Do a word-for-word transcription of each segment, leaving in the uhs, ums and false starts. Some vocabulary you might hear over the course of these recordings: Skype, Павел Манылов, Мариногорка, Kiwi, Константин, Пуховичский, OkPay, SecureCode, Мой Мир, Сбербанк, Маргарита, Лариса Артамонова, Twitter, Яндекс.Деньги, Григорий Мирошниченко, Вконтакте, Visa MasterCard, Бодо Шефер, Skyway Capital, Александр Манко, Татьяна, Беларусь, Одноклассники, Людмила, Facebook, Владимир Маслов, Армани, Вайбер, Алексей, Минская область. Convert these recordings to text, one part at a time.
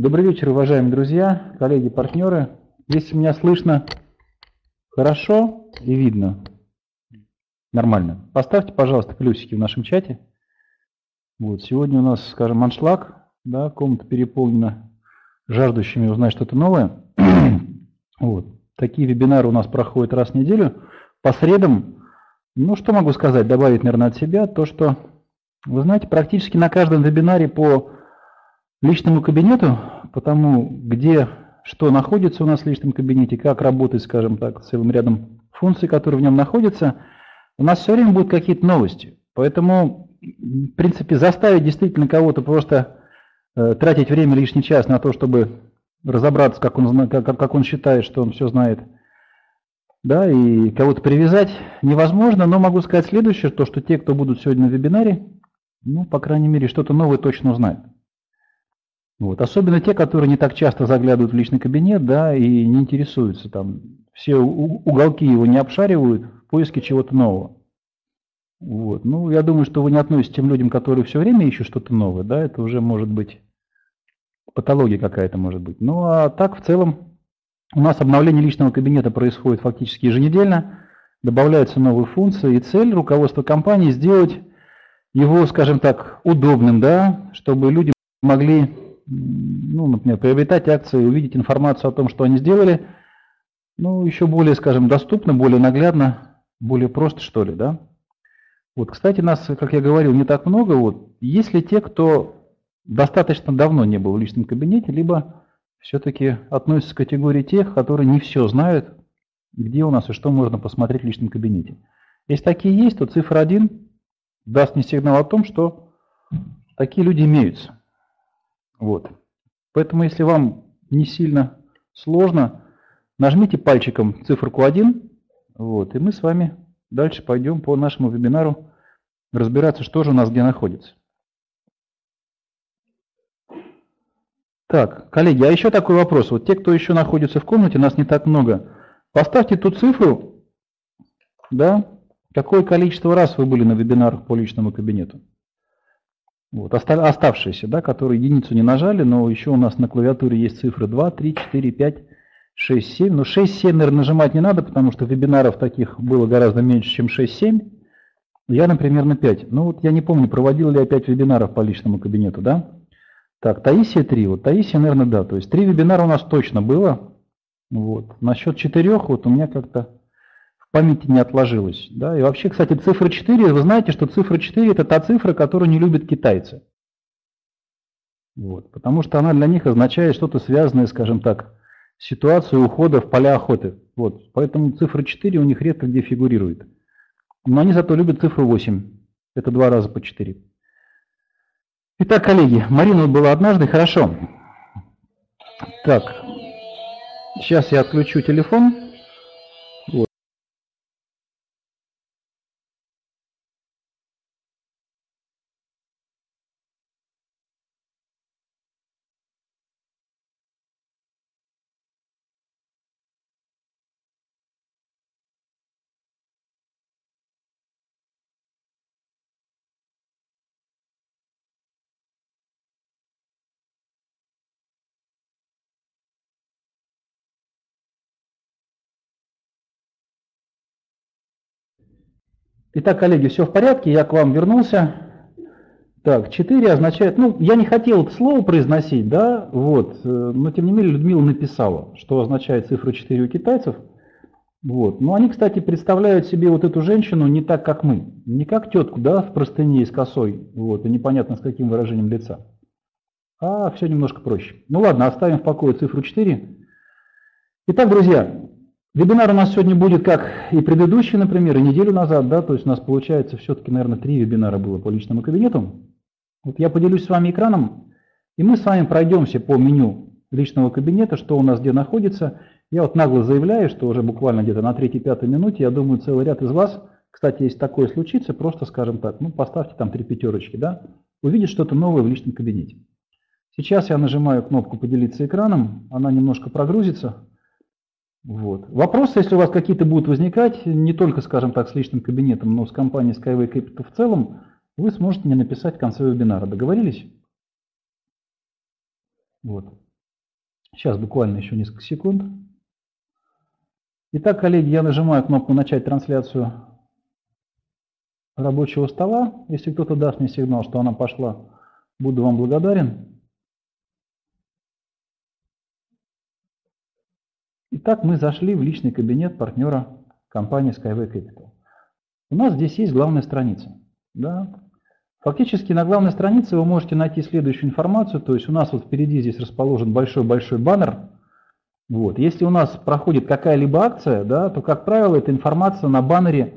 Добрый вечер, уважаемые друзья, коллеги, партнеры. Если меня слышно хорошо и видно нормально, поставьте, пожалуйста, плюсики в нашем чате. Вот, сегодня у нас, скажем, аншлаг, да, комната переполнена жаждущими узнать что-то новое. Вот. Такие вебинары у нас проходят раз в неделю. По средам, ну что могу сказать, добавить, наверное, от себя, то, что, вы знаете, практически на каждом вебинаре по личному кабинету, потому где что находится у нас в личном кабинете, как работать, скажем так, с целым рядом функций, которые в нем находятся, у нас все время будут какие-то новости. Поэтому, в принципе, заставить действительно кого-то просто э, тратить время лишний час на то, чтобы разобраться, как он, как, как он считает, что он все знает, да, и кого-то привязать невозможно, но могу сказать следующее, то, что те, кто будут сегодня на вебинаре, ну, по крайней мере, что-то новое точно узнают. Вот. Особенно те, которые не так часто заглядывают в личный кабинет, да, и не интересуются там, все уголки его не обшаривают в поиске чего-то нового. Вот. Ну, я думаю, что вы не относитесь к тем людям, которые все время ищут что-то новое, да, это уже может быть патология какая-то, может быть. Ну, а так, в целом, у нас обновление личного кабинета происходит фактически еженедельно, добавляются новые функции, и цель руководства компании сделать его, скажем так, удобным, да, чтобы люди могли, ну, например, приобретать акции, увидеть информацию о том, что они сделали, ну, еще более, скажем, доступно, более наглядно, более просто, что ли, да. Вот, кстати, нас, как я говорил, не так много, вот, есть ли те, кто достаточно давно не был в личном кабинете, либо все-таки относятся к категории тех, которые не все знают, где у нас и что можно посмотреть в личном кабинете. Если такие есть, то цифра один даст мне сигнал о том, что такие люди имеются. Вот. Поэтому, если вам не сильно сложно, нажмите пальчиком циферку один, вот, и мы с вами дальше пойдем по нашему вебинару разбираться, что же у нас где находится. Так, коллеги, а еще такой вопрос. Вот те, кто еще находится в комнате, нас не так много. Поставьте ту цифру, да, какое количество раз вы были на вебинарах по личному кабинету. Вот, оставшиеся, да, которые единицу не нажали, но еще у нас на клавиатуре есть цифры два, три, четыре, пять, шесть, семь. Но шесть, семь, наверное, нажимать не надо, потому что вебинаров таких было гораздо меньше, чем шесть, семь. Я, например, на пять. Ну вот я не помню, проводил ли я пять вебинаров по личному кабинету, да? Так, Таисия три. Вот Таисия, наверное, да. То есть три вебинара у нас точно было. Вот. Насчет четырёх вот у меня как-то памяти не отложилось. Да? И вообще, кстати, цифра четыре, вы знаете, что цифра четыре – это та цифра, которую не любят китайцы. Вот. Потому что она для них означает что-то связанное, скажем так, с ситуацией ухода в поля охоты. Вот. Поэтому цифра четыре у них редко где фигурирует. Но они зато любят цифру восемь. Это два раза по четыре. Итак, коллеги, Марина была однажды, хорошо. Так, сейчас я отключу телефон. Итак, коллеги, все в порядке, я к вам вернулся. Так, четыре означает, ну, я не хотел это слово произносить, да, вот, но тем не менее Людмила написала, что означает цифра четыре у китайцев. Вот, но они, кстати, представляют себе вот эту женщину не так, как мы, не как тетку, да, в простыне и с косой, вот, и непонятно с каким выражением лица, а все немножко проще. Ну ладно, оставим в покое цифру четыре. Итак, друзья, вебинар у нас сегодня будет, как и предыдущий, например, и неделю назад, да, то есть у нас получается все-таки, наверное, три вебинара было по личному кабинету. Вот я поделюсь с вами экраном, и мы с вами пройдемся по меню личного кабинета, что у нас где находится. Я вот нагло заявляю, что уже буквально где-то на третьей-пятой минуте, я думаю, целый ряд из вас, кстати, если такое случится, просто, скажем так, ну, поставьте там три пятерочки, да, увидит что-то новое в личном кабинете. Сейчас я нажимаю кнопку «Поделиться экраном», она немножко прогрузится. Вот. Вопросы, если у вас какие-то будут возникать, не только, скажем так, с личным кабинетом, но с компанией Skyway Capital в целом, вы сможете мне написать в конце вебинара. Договорились? Вот. Сейчас буквально еще несколько секунд. Итак, коллеги, я нажимаю кнопку «Начать трансляцию» рабочего стола. Если кто-то даст мне сигнал, что она пошла, буду вам благодарен. Итак, мы зашли в личный кабинет партнера компании Skyway Capital. У нас здесь есть главная страница. Да? Фактически на главной странице вы можете найти следующую информацию. То есть у нас вот впереди здесь расположен большой-большой баннер. Вот. Если у нас проходит какая-либо акция, да, то, как правило, эта информация на баннере,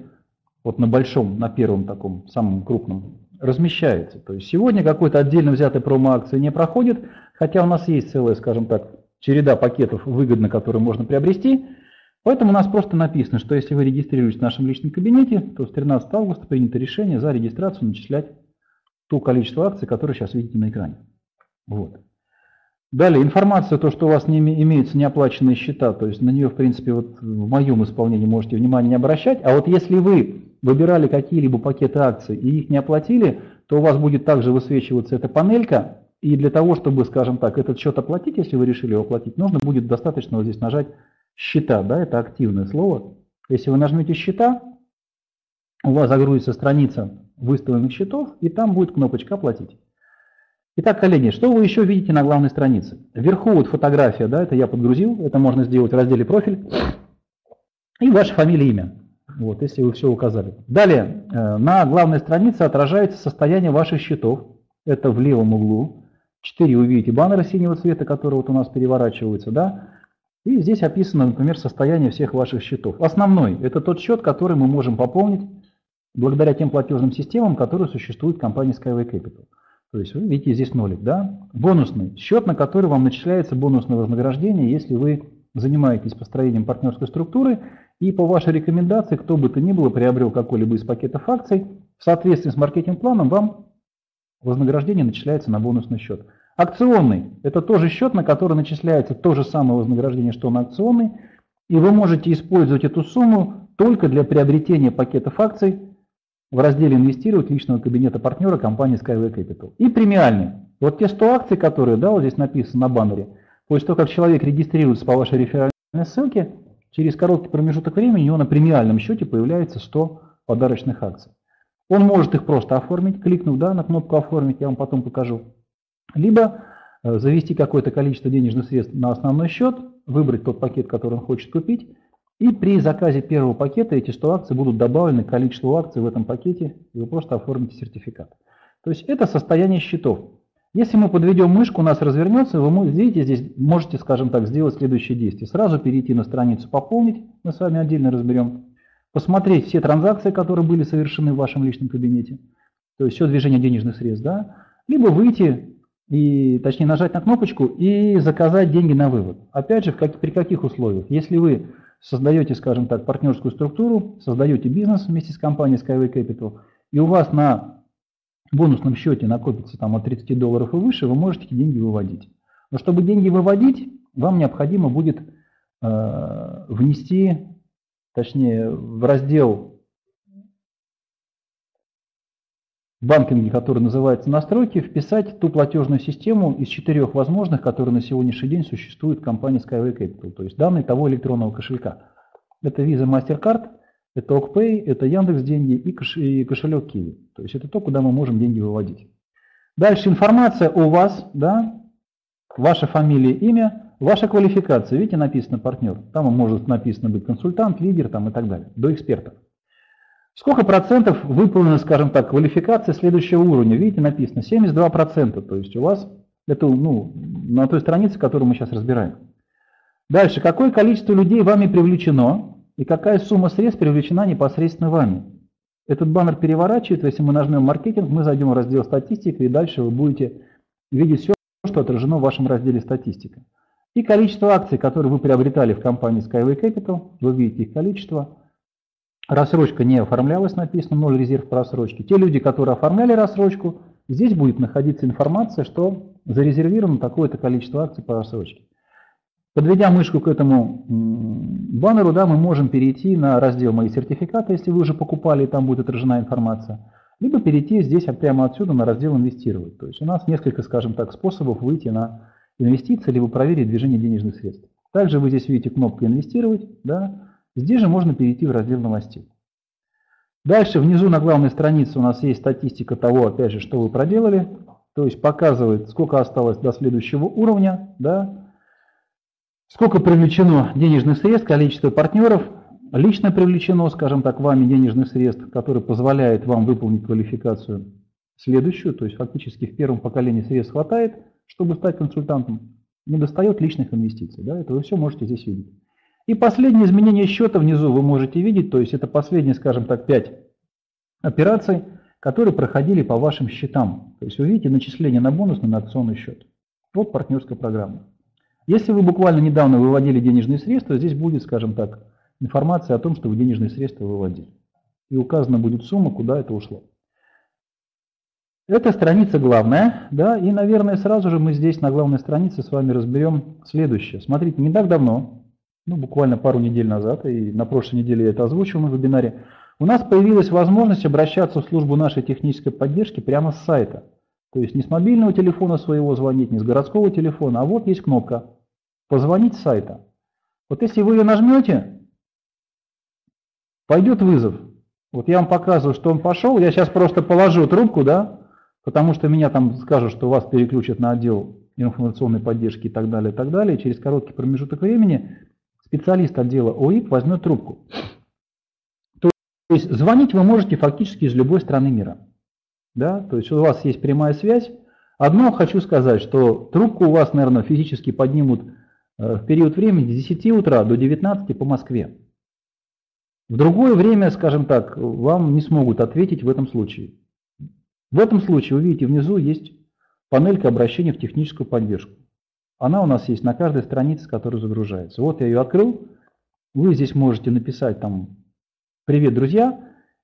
вот на большом, на первом таком, самом крупном, размещается. То есть сегодня какой-то отдельно взятой промо-акции не проходит, хотя у нас есть целая, скажем так, череда пакетов выгодно, которые можно приобрести. Поэтому у нас просто написано, что если вы регистрируетесь в нашем личном кабинете, то с тринадцатого августа принято решение за регистрацию начислять то количество акций, которые сейчас видите на экране. Вот. Далее информация, то, что у вас не имеются неоплаченные счета, то есть на нее, в принципе, вот в моем исполнении можете внимания не обращать. А вот если вы выбирали какие-либо пакеты акций и их не оплатили, то у вас будет также высвечиваться эта панелька. И для того, чтобы, скажем так, этот счет оплатить, если вы решили его оплатить, нужно будет достаточно вот здесь нажать «Счета». Да, это активное слово. Если вы нажмете «Счета», у вас загрузится страница выставленных счетов, и там будет кнопочка «Оплатить». Итак, коллеги, что вы еще видите на главной странице? Вверху вот фотография, да, это я подгрузил, это можно сделать в разделе «Профиль». И ваша фамилия, имя, вот, если вы все указали. Далее, на главной странице отражается состояние ваших счетов. Это в левом углу. четыре вы видите баннеры синего цвета, которые вот у нас переворачиваются, да. И здесь описано, например, состояние всех ваших счетов. Основной – это тот счет, который мы можем пополнить благодаря тем платежным системам, которые существуют в компании Skyway Capital. То есть вы видите здесь нолик, да? Бонусный – счет, на который вам начисляется бонусное вознаграждение, если вы занимаетесь построением партнерской структуры, и по вашей рекомендации, кто бы то ни было приобрел какой-либо из пакетов акций, в соответствии с маркетинг-планом вам вознаграждение начисляется на бонусный счет. Акционный – это тоже счет, на который начисляется то же самое вознаграждение, что на акционный, и вы можете использовать эту сумму только для приобретения пакетов акций в разделе «Инвестировать» личного кабинета партнера компании Skyway Capital. И премиальный. Вот те сто акций, которые, да, вот здесь написано на баннере, после того, как человек регистрируется по вашей реферальной ссылке, через короткий промежуток времени у него на премиальном счете появляется сто подарочных акций. Он может их просто оформить, кликнув, да, на кнопку «Оформить», я вам потом покажу. Либо завести какое-то количество денежных средств на основной счет, выбрать тот пакет, который он хочет купить, и при заказе первого пакета эти сто акций будут добавлены к количеству акций в этом пакете, и вы просто оформите сертификат. То есть это состояние счетов. Если мы подведем мышку, у нас развернется, вы видите, здесь можете, скажем так, сделать следующее действие. Сразу перейти на страницу «Пополнить», мы с вами отдельно разберем, посмотреть все транзакции, которые были совершены в вашем личном кабинете, то есть все движение денежных средств, да, либо выйти, и, точнее, нажать на кнопочку и заказать деньги на вывод. Опять же, в как, при каких условиях? Если вы создаете, скажем так, партнерскую структуру, создаете бизнес вместе с компанией Skyway Capital, и у вас на бонусном счете накопится там от тридцати долларов и выше, вы можете эти деньги выводить. Но чтобы деньги выводить, вам необходимо будет э, внести, точнее, в раздел банкинге, который называется «Настройки», вписать ту платежную систему из четырех возможных, которые на сегодняшний день существует в компании Skyway Capital, то есть данные того электронного кошелька. Это Visa MasterCard, это OkPay, это Яндекс.Деньги и, кош... и кошелек Kiwi. То есть это то, куда мы можем деньги выводить. Дальше информация о вас, да, ваша фамилия, имя, ваша квалификация. Видите, написано «Партнер». Там может написано быть «Консультант», «Лидер» там, и так далее, до эксперта. Сколько процентов выполнено, скажем так, квалификация следующего уровня? Видите, написано семьдесят два процента, то есть у вас это, ну, на той странице, которую мы сейчас разбираем. Дальше, какое количество людей вами привлечено и какая сумма средств привлечена непосредственно вами? Этот баннер переворачивает, если мы нажмем «Маркетинг», мы зайдем в раздел «Статистика», и дальше вы будете видеть все, что отражено в вашем разделе «Статистика». И количество акций, которые вы приобретали в компании Skyway Capital, вы видите их количество. Рассрочка не оформлялась, написано «Ноль резерв по рассрочке». Те люди, которые оформляли рассрочку, здесь будет находиться информация, что зарезервировано такое-то количество акций по рассрочке. Подведя мышку к этому баннеру, да, мы можем перейти на раздел «Мои сертификаты», если вы уже покупали, и там будет отражена информация. Либо перейти здесь прямо отсюда на раздел «Инвестировать». То есть у нас несколько, скажем так, способов выйти на инвестиции, либо проверить движение денежных средств. Также вы здесь видите кнопку «Инвестировать». Да? Здесь же можно перейти в раздел «Новостей». Дальше внизу на главной странице у нас есть статистика того, опять же, что вы проделали. То есть показывает, сколько осталось до следующего уровня, да? Сколько привлечено денежных средств, количество партнеров, лично привлечено, скажем так, вами денежных средств, которые позволяют вам выполнить квалификацию следующую. То есть фактически в первом поколении средств хватает, чтобы стать консультантом. Не достает личных инвестиций. Да? Это вы все можете здесь видеть. И последнее изменение счета внизу вы можете видеть, то есть это последние, скажем так, пять операций, которые проходили по вашим счетам. То есть вы видите начисление на бонусный, на акционный счет. Вот партнерская программа. Если вы буквально недавно выводили денежные средства, здесь будет, скажем так, информация о том, что вы денежные средства выводили. И указана будет сумма, куда это ушло. Это страница главная, да, и, наверное, сразу же мы здесь на главной странице с вами разберем следующее. Смотрите, не так давно, ну, буквально пару недель назад, и на прошлой неделе я это озвучил на вебинаре, у нас появилась возможность обращаться в службу нашей технической поддержки прямо с сайта. То есть не с мобильного телефона своего звонить, не с городского телефона, а вот есть кнопка «Позвонить с сайта». Вот если вы ее нажмете, пойдет вызов. Вот я вам показываю, что он пошел, я сейчас просто положу трубку, да, потому что меня там скажут, что вас переключат на отдел информационной поддержки и так далее, и так далее, и через короткий промежуток времени специалист отдела ОИП возьмет трубку. То есть звонить вы можете фактически из любой страны мира. Да? То есть у вас есть прямая связь. Одно хочу сказать, что трубку у вас, наверное, физически поднимут в период времени с десяти утра до девятнадцати по Москве. В другое время, скажем так, вам не смогут ответить в этом случае. В этом случае, вы видите, внизу есть панелька обращения в техническую поддержку. Она у нас есть на каждой странице, которая загружается. Вот я ее открыл. Вы здесь можете написать там «Привет, друзья».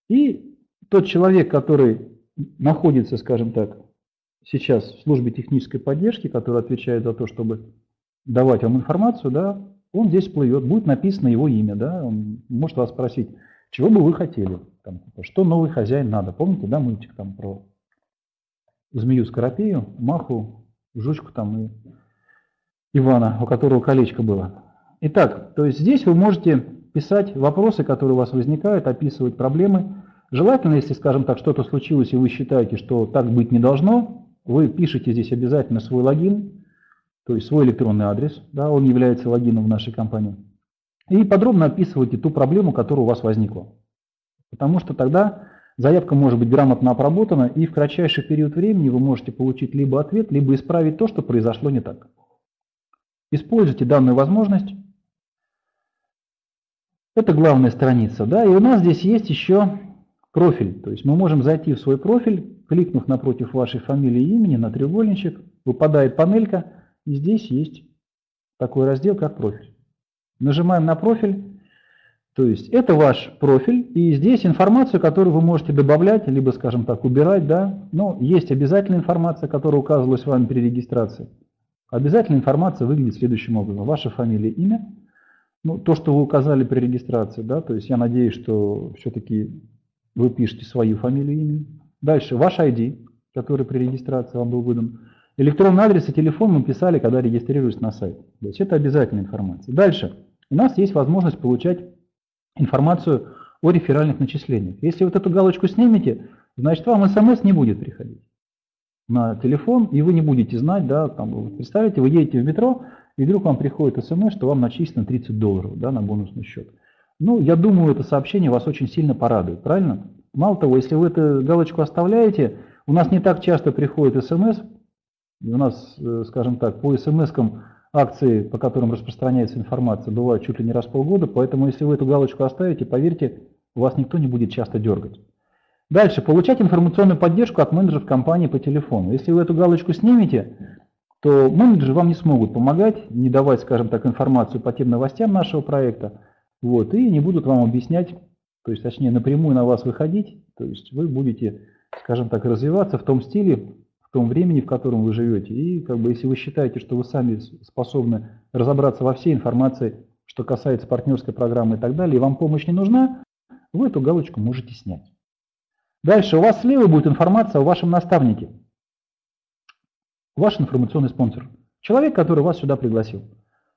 И тот человек, который находится, скажем так, сейчас в службе технической поддержки, который отвечает за то, чтобы давать вам информацию, да, он здесь плывет, будет написано его имя. Да, он может вас спросить, чего бы вы хотели, там, что новый хозяин надо. Помните, да, мультик там про змею-скоропею, маху, жучку там и... Ивана, у которого колечко было. Итак, то есть здесь вы можете писать вопросы, которые у вас возникают, описывать проблемы. Желательно, если, скажем так, что-то случилось, и вы считаете, что так быть не должно, вы пишете здесь обязательно свой логин, то есть свой электронный адрес, да, он является логином в нашей компании, и подробно описывайте ту проблему, которая у вас возникла. Потому что тогда заявка может быть грамотно обработана, и в кратчайший период времени вы можете получить либо ответ, либо исправить то, что произошло не так. Используйте данную возможность. Это главная страница. Да? И у нас здесь есть еще профиль. То есть мы можем зайти в свой профиль, кликнув напротив вашей фамилии и имени на треугольничек, выпадает панелька, и здесь есть такой раздел, как профиль. Нажимаем на профиль. То есть это ваш профиль, и здесь информацию, которую вы можете добавлять, либо, скажем так, убирать. Да? Но есть обязательная информация, которая указывалась вами при регистрации. Обязательная информация выглядит следующим образом. Ваша фамилия, имя, ну, то, что вы указали при регистрации, да, то есть я надеюсь, что все-таки вы пишете свою фамилию, имя. Дальше ваш ай ди, который при регистрации вам был выдан. Электронный адрес и телефон мы писали, когда регистрировались на сайт. То есть это обязательная информация. Дальше у нас есть возможность получать информацию о реферальных начислениях. Если вот эту галочку снимете, значит вам смс не будет приходить на телефон, и вы не будете знать, да, там, представите, вы едете в метро, и вдруг вам приходит смс, что вам начислено тридцать долларов, да, на бонусный счет. Ну, я думаю, это сообщение вас очень сильно порадует, правильно? Мало того, если вы эту галочку оставляете, у нас не так часто приходит смс, у нас, скажем так, по смс-кам акции, по которым распространяется информация, бывают чуть ли не раз в полгода, поэтому если вы эту галочку оставите, поверьте, вас никто не будет часто дергать. Дальше. Получать информационную поддержку от менеджеров компании по телефону. Если вы эту галочку снимете, то менеджеры вам не смогут помогать, не давать, скажем так, информацию по тем новостям нашего проекта, вот, и не будут вам объяснять, то есть, точнее, напрямую на вас выходить, то есть вы будете, скажем так, развиваться в том стиле, в том времени, в котором вы живете. И как бы, если вы считаете, что вы сами способны разобраться во всей информации, что касается партнерской программы и так далее, и вам помощь не нужна, вы эту галочку можете снять. Дальше у вас слева будет информация о вашем наставнике. Ваш информационный спонсор. Человек, который вас сюда пригласил.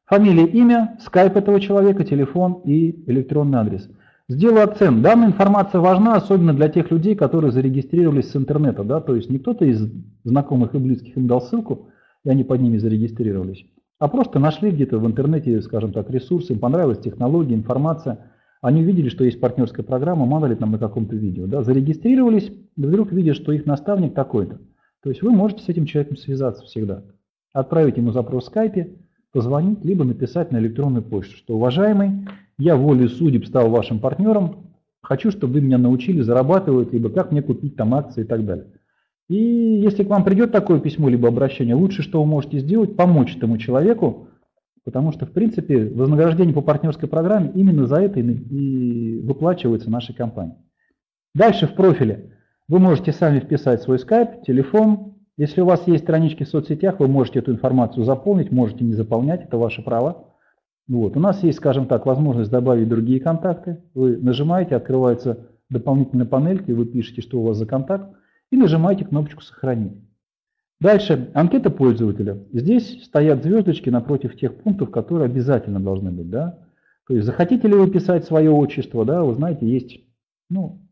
Фамилия, имя, скайп этого человека, телефон и электронный адрес. Сделаю акцент. Данная информация важна, особенно для тех людей, которые зарегистрировались с интернета. Да? То есть не кто-то из знакомых и близких им дал ссылку, и они под ними зарегистрировались, а просто нашли где-то в интернете, скажем так, ресурсы, им понравилась технология, информация. Они увидели, что есть партнерская программа, мало ли там на каком-то видео. Да? Зарегистрировались, вдруг видят, что их наставник такой-то. То есть вы можете с этим человеком связаться всегда. Отправить ему запрос в скайпе, позвонить, либо написать на электронную почту, что уважаемый, я волей судеб стал вашим партнером, хочу, чтобы вы меня научили зарабатывать, либо как мне купить там акции и так далее. И если к вам придет такое письмо, либо обращение, лучше, что вы можете сделать, помочь этому человеку, потому что, в принципе, вознаграждение по партнерской программе именно за это и выплачивается нашей компании. Дальше в профиле вы можете сами вписать свой скайп, телефон. Если у вас есть странички в соцсетях, вы можете эту информацию заполнить, можете не заполнять, это ваше право. Вот. У нас есть, скажем так, возможность добавить другие контакты. Вы нажимаете, открывается дополнительная панелька, и вы пишете, что у вас за контакт, и нажимаете кнопочку «Сохранить». Дальше анкета пользователя. Здесь стоят звездочки напротив тех пунктов, которые обязательно должны быть. Да? То есть захотите ли вы писать свое отчество, да, вы знаете, есть, ну,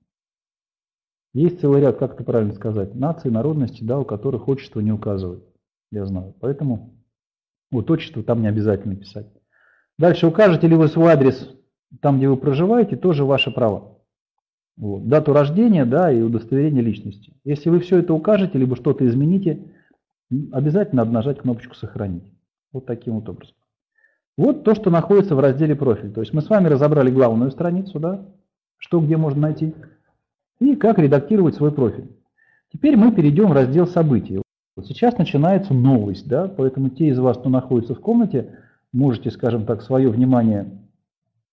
есть целый ряд, как это правильно сказать, наций, народности, да, у которых отчество не указывают. Я знаю. Поэтому вот отчество там не обязательно писать. Дальше укажете ли вы свой адрес там, где вы проживаете, тоже ваше право. Вот. Дату рождения, да, и удостоверение личности. Если вы все это укажете, либо что-то измените, обязательно надо нажать кнопочку «Сохранить». Вот таким вот образом. Вот то, что находится в разделе «Профиль». То есть мы с вами разобрали главную страницу, да, что где можно найти, и как редактировать свой профиль. Теперь мы перейдем в раздел «События». Вот сейчас начинается новость, да, поэтому те из вас, кто находится в комнате, можете, скажем так, свое внимание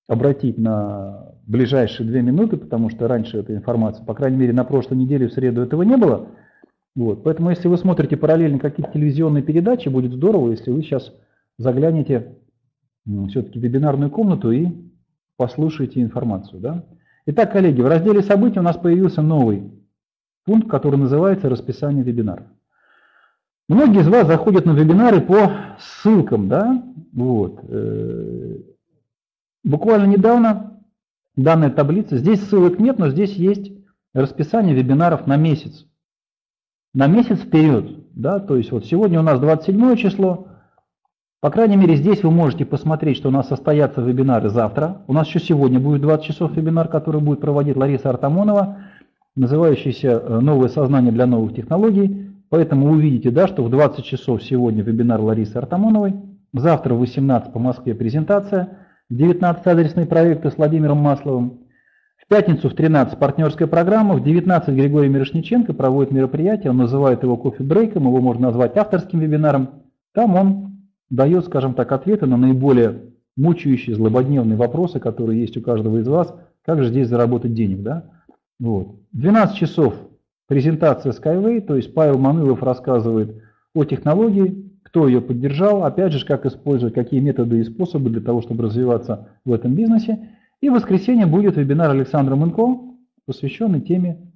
обратить на ближайшие две минуты, потому что раньше эта информация, по крайней мере, на прошлой неделе в среду этого не было. Вот. Поэтому если вы смотрите параллельно какие-то телевизионные передачи, будет здорово, если вы сейчас заглянете все-таки в вебинарную комнату и послушаете информацию. Да? Итак, коллеги, в разделе «События» у нас появился новый пункт, который называется «Расписание вебинаров». Многие из вас заходят на вебинары по ссылкам. Да? Вот. Буквально недавно данная таблица, здесь ссылок нет, но здесь есть расписание вебинаров на месяц. На месяц вперед. Да? То есть вот сегодня у нас двадцать седьмое число. По крайней мере, здесь вы можете посмотреть, что у нас состоятся вебинары завтра. У нас еще сегодня будет двадцать часов вебинар, который будет проводить Лариса Артамонова, называющийся «Новое сознание для новых технологий». Поэтому вы увидите, да, что в двадцать часов сегодня вебинар Ларисы Артамоновой. Завтра в восемнадцать по Москве презентация. девятнадцать адресные проекты с Владимиром Масловым. В пятницу в тринадцать партнерская программа. В девятнадцать Григорий Мирошниченко проводит мероприятие. Он называет его кофе-брейком. Его можно назвать авторским вебинаром. Там он дает, скажем так, ответы на наиболее мучающие, злободневные вопросы, которые есть у каждого из вас. Как же здесь заработать денег? Да? Вот. В двенадцать часов презентация Skyway. То есть Павел Манылов рассказывает о технологии, кто ее поддержал, опять же, как использовать, какие методы и способы для того, чтобы развиваться в этом бизнесе. И в воскресенье будет вебинар Александра Манко, посвященный теме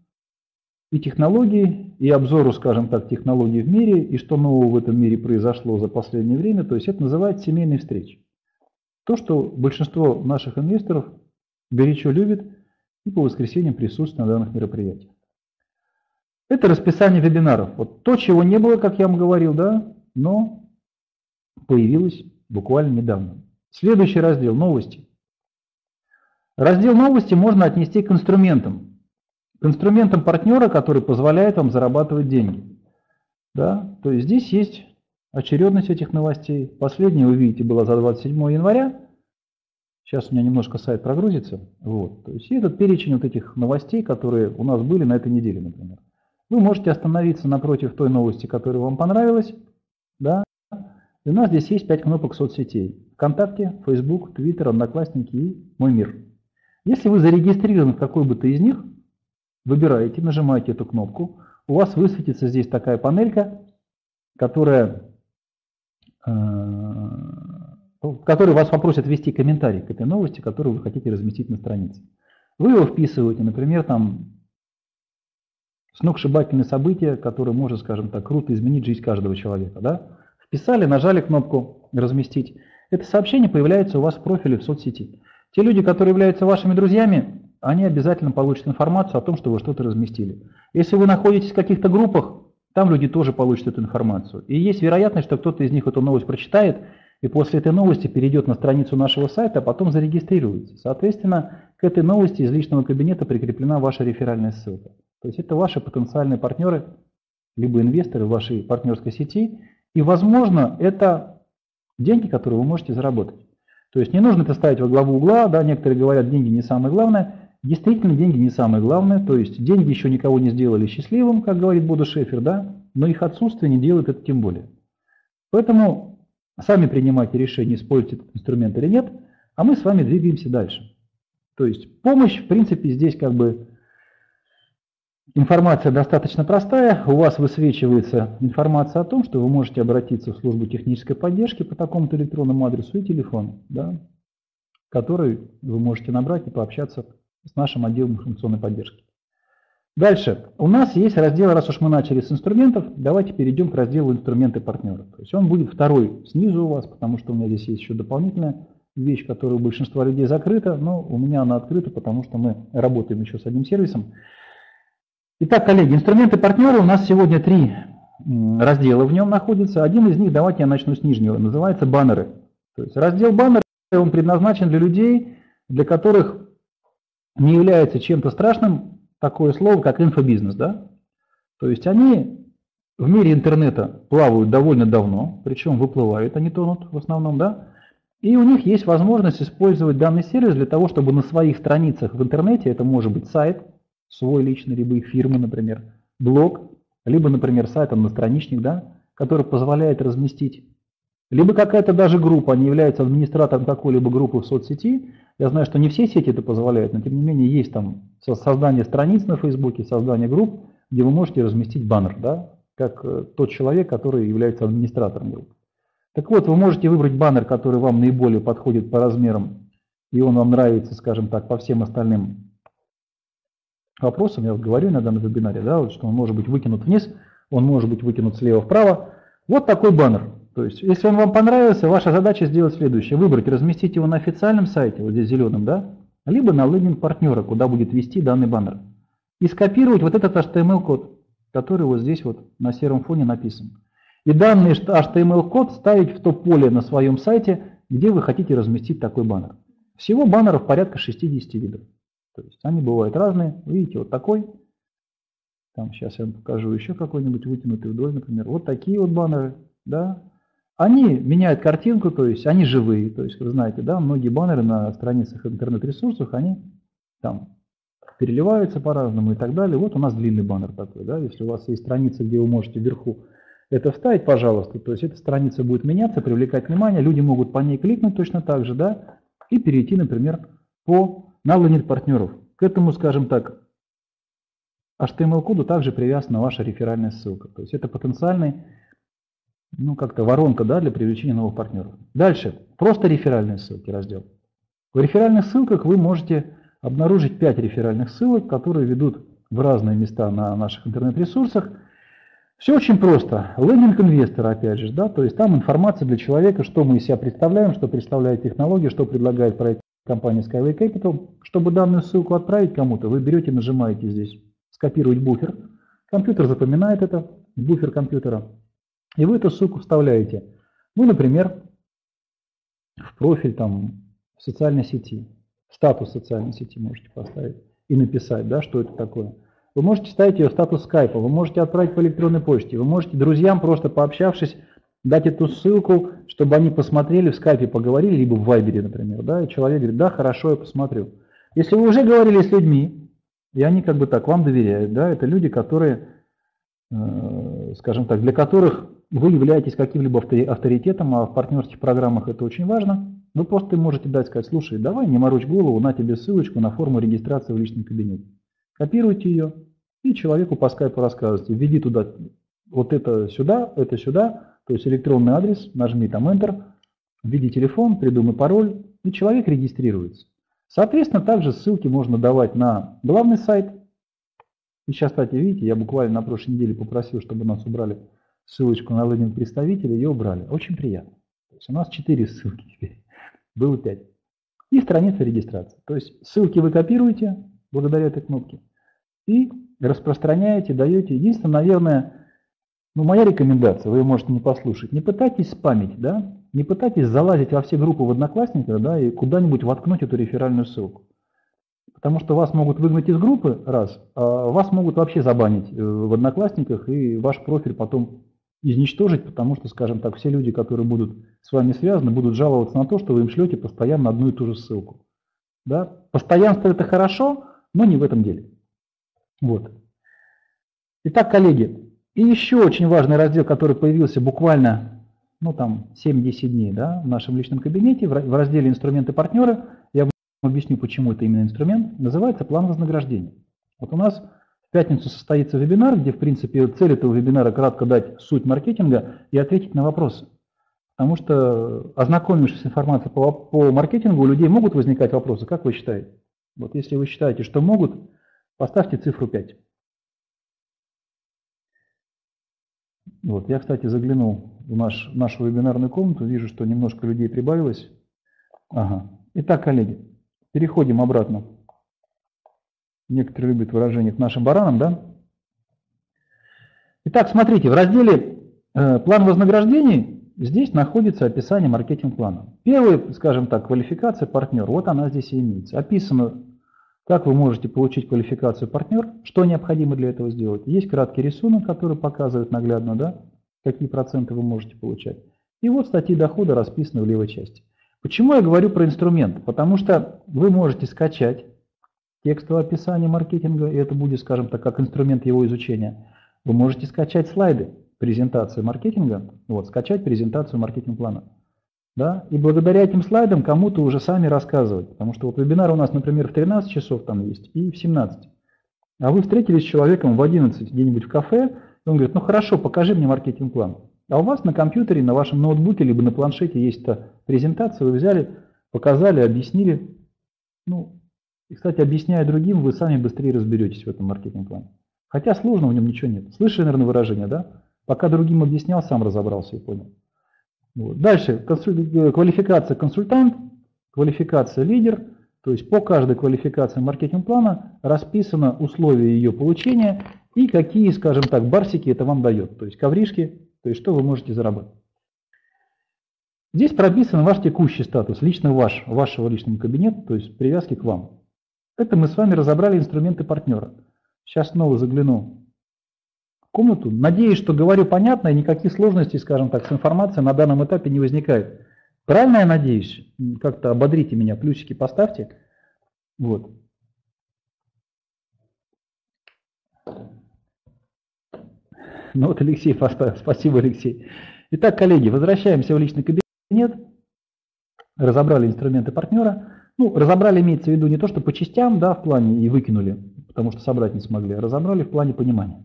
и технологии, и обзору, скажем так, технологий в мире, и что нового в этом мире произошло за последнее время. То есть это называется семейной встречей. То, что большинство наших инвесторов горячо любит и по воскресеньям присутствует на данных мероприятиях. Это расписание вебинаров. Вот то, чего не было, как я вам говорил, да, но появилось буквально недавно. Следующий раздел – новости. Раздел «Новости» можно отнести к инструментам. К инструментам партнера, который позволяет вам зарабатывать деньги. Да? То есть здесь есть очередность этих новостей. Последняя, вы видите, была за двадцать седьмое января. Сейчас у меня немножко сайт прогрузится. Вот. То есть этот перечень вот этих новостей, которые у нас были на этой неделе, например. Вы можете остановиться напротив той новости, которая вам понравилась. Да? И у нас здесь есть пять кнопок соцсетей. Вконтакте, Facebook, Twitter, Одноклассники и Мой Мир. Если вы зарегистрированы в какой бы то из них, выбираете, нажимаете эту кнопку. У вас высветится здесь такая панелька, которая, э, в которой вас попросят ввести комментарий к этой новости, которую вы хотите разместить на странице. Вы его вписываете, например, там сногсшибательное событие, которое может, скажем так, круто изменить жизнь каждого человека. Да? Вписали, нажали кнопку «Разместить». Это сообщение появляется у вас в профиле в соцсети. Те люди, которые являются вашими друзьями, они обязательно получат информацию о том, что вы что-то разместили. Если вы находитесь в каких-то группах, там люди тоже получат эту информацию. И есть вероятность, что кто-то из них эту новость прочитает, и после этой новости перейдет на страницу нашего сайта, а потом зарегистрируется. Соответственно, к этой новости из личного кабинета прикреплена ваша реферальная ссылка. То есть это ваши потенциальные партнеры, либо инвесторы вашей партнерской сети. И, возможно, это деньги, которые вы можете заработать. То есть не нужно это ставить во главу угла. Да, некоторые говорят, деньги не самое главное. Действительно, деньги не самое главное. То есть деньги еще никого не сделали счастливым, как говорит Бодо Шефер, да, но их отсутствие не делает это тем более. Поэтому сами принимайте решение, использовать этот инструмент или нет, а мы с вами двигаемся дальше. То есть помощь, в принципе, здесь как бы информация достаточно простая. У вас высвечивается информация о том, что вы можете обратиться в службу технической поддержки по такому-то электронному адресу и телефону, да, который вы можете набрать и пообщаться с нашим отделом информационной поддержки. Дальше. У нас есть раздел, раз уж мы начали с инструментов, давайте перейдем к разделу «Инструменты партнеров». То есть он будет второй снизу у вас, потому что у меня здесь есть еще дополнительная вещь, которая у большинства людей закрыта, но у меня она открыта, потому что мы работаем еще с одним сервисом. Итак, коллеги, инструменты партнеров, у нас сегодня три раздела в нем находятся. Один из них, давайте я начну с нижнего, называется «Баннеры». То есть раздел «Баннеры», он предназначен для людей, для которых не является чем-то страшным такое слово, как инфобизнес, да? То есть они в мире интернета плавают довольно давно, причем выплывают, они тонут в основном, да? И у них есть возможность использовать данный сервис для того, чтобы на своих страницах в интернете, это может быть сайт свой личный, либо их фирмы, например, блог, либо, например, сайт, одностраничник, да, который позволяет разместить, либо какая-то даже группа, они являются администратором какой-либо группы в соцсети. Я знаю, что не все сети это позволяют, но тем не менее есть там создание страниц на Фейсбуке, создание групп, где вы можете разместить баннер, да, как тот человек, который является администратором группы. Так вот, вы можете выбрать баннер, который вам наиболее подходит по размерам, и он вам нравится, скажем так, по всем остальным вопросам. Я вот говорю иногда на вебинаре, да, вот, что он может быть выкинут вниз, он может быть выкинут слева-вправо. Вот такой баннер. То есть, если он вам понравился, ваша задача сделать следующее. Выбрать, разместить его на официальном сайте, вот здесь зеленым, да, либо на лендинг партнера, куда будет вести данный баннер. И скопировать вот этот эйч ти эм эль-код, который вот здесь вот на сером фоне написан. И данный эйч ти эм эль-код ставить в то поле на своем сайте, где вы хотите разместить такой баннер. Всего баннеров порядка шестидесяти видов. То есть, они бывают разные. Видите, вот такой. Там сейчас я вам покажу еще какой-нибудь вытянутый вдоль, например. Вот такие вот баннеры, да. Они меняют картинку, то есть они живые. То есть, вы знаете, да, многие баннеры на страницах интернет-ресурсов, они там переливаются по-разному и так далее. Вот у нас длинный баннер такой, да, если у вас есть страница, где вы можете вверху это вставить, пожалуйста, то есть эта страница будет меняться, привлекать внимание, люди могут по ней кликнуть точно так же, да, и перейти, например, по, на лендинг партнеров. К этому, скажем так, эйч ти эм эль-коду также привязана ваша реферальная ссылка. То есть это потенциальный, ну, как-то воронка, да, для привлечения новых партнеров. Дальше. Просто реферальные ссылки раздел. В реферальных ссылках вы можете обнаружить пять реферальных ссылок, которые ведут в разные места на наших интернет-ресурсах. Все очень просто. Лендинг инвестора, опять же, да, то есть там информация для человека, что мы из себя представляем, что представляет технология, что предлагает проект компании Skyway Capital. Чтобы данную ссылку отправить кому-то, вы берете, нажимаете здесь «Скопировать буфер». Компьютер запоминает это, буфер компьютера. И вы эту ссылку вставляете. Ну, например, в профиль там, в социальной сети, в статус социальной сети можете поставить и написать, да, что это такое. Вы можете ставить ее в статус Skype, вы можете отправить по электронной почте, вы можете друзьям, просто пообщавшись, дать эту ссылку, чтобы они посмотрели, в Skype поговорили, либо в Вайбере, например. Да, и человек говорит, да, хорошо, я посмотрю. Если вы уже говорили с людьми, и они как бы так вам доверяют, да, это люди, которые, э, скажем так, для которых вы являетесь каким-либо авторитетом, а в партнерских программах это очень важно, вы просто можете дать, сказать, слушай, давай, не морочь голову, на тебе ссылочку на форму регистрации в личном кабинете. Копируйте ее и человеку по скайпу рассказывайте. Введи туда, вот это сюда, это сюда, то есть электронный адрес, нажми там Enter, введи телефон, придумай пароль, и человек регистрируется. Соответственно, также ссылки можно давать на главный сайт. И сейчас, кстати, видите, я буквально на прошлой неделе попросил, чтобы нас убрали ссылочку на лендинг представителя, ее убрали. Очень приятно. То есть у нас четыре ссылки теперь, было пять. И страница регистрации. То есть ссылки вы копируете благодаря этой кнопке и распространяете, даете. Единственное, наверное, ну, моя рекомендация, вы ее можете не послушать, не пытайтесь спамить, да? Не пытайтесь залазить во все группы в Одноклассниках, да, и куда-нибудь воткнуть эту реферальную ссылку. Потому что вас могут выгнать из группы, раз, а вас могут вообще забанить в Одноклассниках и ваш профиль потом изничтожить, потому что, скажем так, все люди, которые будут с вами связаны, будут жаловаться на то, что вы им шлете постоянно одну и ту же ссылку. Да? Постоянство – это хорошо, но не в этом деле. Вот. Итак, коллеги, и еще очень важный раздел, который появился буквально ну, там, семь-десять дней, да, в нашем личном кабинете, в разделе «Инструменты партнера». Я объясню, почему это именно инструмент, называется план вознаграждения. Вот у нас в пятницу состоится вебинар, где, в принципе, цель этого вебинара кратко дать суть маркетинга и ответить на вопросы. Потому что, ознакомившись с информацией по, по маркетингу, у людей могут возникать вопросы, как вы считаете? Вот если вы считаете, что могут, поставьте цифру пять. Вот, я, кстати, заглянул в, наш, в нашу вебинарную комнату, вижу, что немножко людей прибавилось. Ага. Итак, коллеги. Переходим обратно. Некоторые любят выражение к нашим баранам, да? Итак, смотрите, в разделе «План вознаграждений» здесь находится описание маркетинг-плана. Первая, скажем так, квалификация партнер. Вот она здесь и имеется. Описано, как вы можете получить квалификацию партнер, что необходимо для этого сделать. Есть краткий рисунок, который показывает наглядно, да, какие проценты вы можете получать. И вот статьи дохода расписаны в левой части. Почему я говорю про инструмент? Потому что вы можете скачать текстовое описание маркетинга, и это будет, скажем так, как инструмент его изучения. Вы можете скачать слайды презентации маркетинга, вот, скачать презентацию маркетинг-плана. Да? И благодаря этим слайдам кому-то уже сами рассказывать. Потому что вот вебинар у нас, например, в тринадцать часов там есть и в семнадцать. А вы встретились с человеком в одиннадцать где-нибудь в кафе, и он говорит, ну хорошо, покажи мне маркетинг-план. А у вас на компьютере, на вашем ноутбуке, либо на планшете есть презентация, вы взяли, показали, объяснили. Ну, и, кстати, объясняя другим, вы сами быстрее разберетесь в этом маркетинг-плане. Хотя сложно, в нем ничего нет. Слышали, наверное, выражение, да? Пока другим объяснял, сам разобрался и понял. Вот. Дальше, консуль... квалификация консультант, квалификация лидер. То есть по каждой квалификации маркетинг-плана расписано условия ее получения и какие, скажем так, барсики это вам дает. То есть ковришки. То есть, что вы можете заработать. Здесь прописан ваш текущий статус, лично ваш, вашего личного кабинета, то есть привязки к вам. Это мы с вами разобрали инструменты партнера. Сейчас снова загляну в комнату. Надеюсь, что говорю понятно, и никаких сложностей, скажем так, с информацией на данном этапе не возникает. Правильно, я надеюсь? Как-то ободрите меня, плюсики поставьте. Вот. Ну вот Алексей поставил. Спасибо, Алексей. Итак, коллеги, возвращаемся в личный кабинет. Разобрали инструменты партнера. Ну, разобрали имеется в виду не то, что по частям, да, в плане и выкинули, потому что собрать не смогли, а разобрали в плане понимания.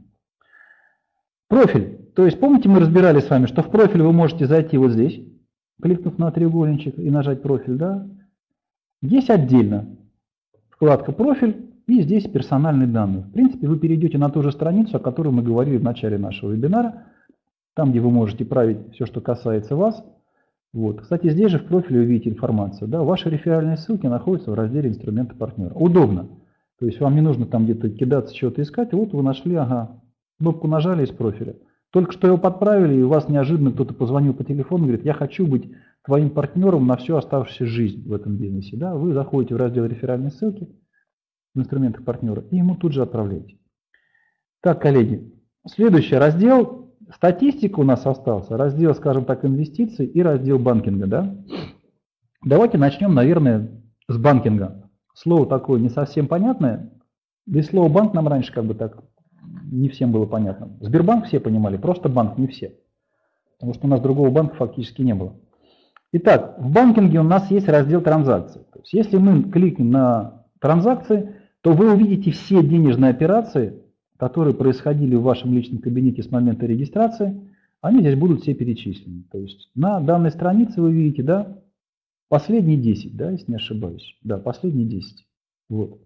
Профиль. То есть, помните, мы разбирали с вами, что в профиль вы можете зайти вот здесь, кликнув на треугольничек и нажать профиль, да. Здесь отдельно вкладка профиль. И здесь персональные данные. В принципе, вы перейдете на ту же страницу, о которой мы говорили в начале нашего вебинара, там, где вы можете править все, что касается вас. Вот. Кстати, здесь же в профиле вы видите информацию. Да? Ваши реферальные ссылки находятся в разделе «Инструменты партнера». Удобно. То есть вам не нужно там где-то кидаться, чего-то искать. Вот вы нашли, ага, кнопку нажали из профиля. Только что его подправили, и у вас неожиданно кто-то позвонил по телефону и говорит, я хочу быть твоим партнером на всю оставшуюся жизнь в этом бизнесе. Да? Вы заходите в раздел «Реферальные ссылки», в инструментах партнера, и ему тут же отправляете. Так, коллеги, следующий раздел, статистика у нас остался, раздел, скажем так, инвестиций и раздел банкинга, да? Давайте начнем, наверное, с банкинга. Слово такое не совсем понятное, да и слово банк нам раньше как бы так не всем было понятно. Сбербанк все понимали, просто банк не все, потому что у нас другого банка фактически не было. Итак, в банкинге у нас есть раздел транзакций. То есть, если мы кликнем на транзакции, то вы увидите все денежные операции, которые происходили в вашем личном кабинете с момента регистрации, они здесь будут все перечислены. То есть на данной странице вы видите, да, последние десять, да, если не ошибаюсь. Да, последние десять. Вот.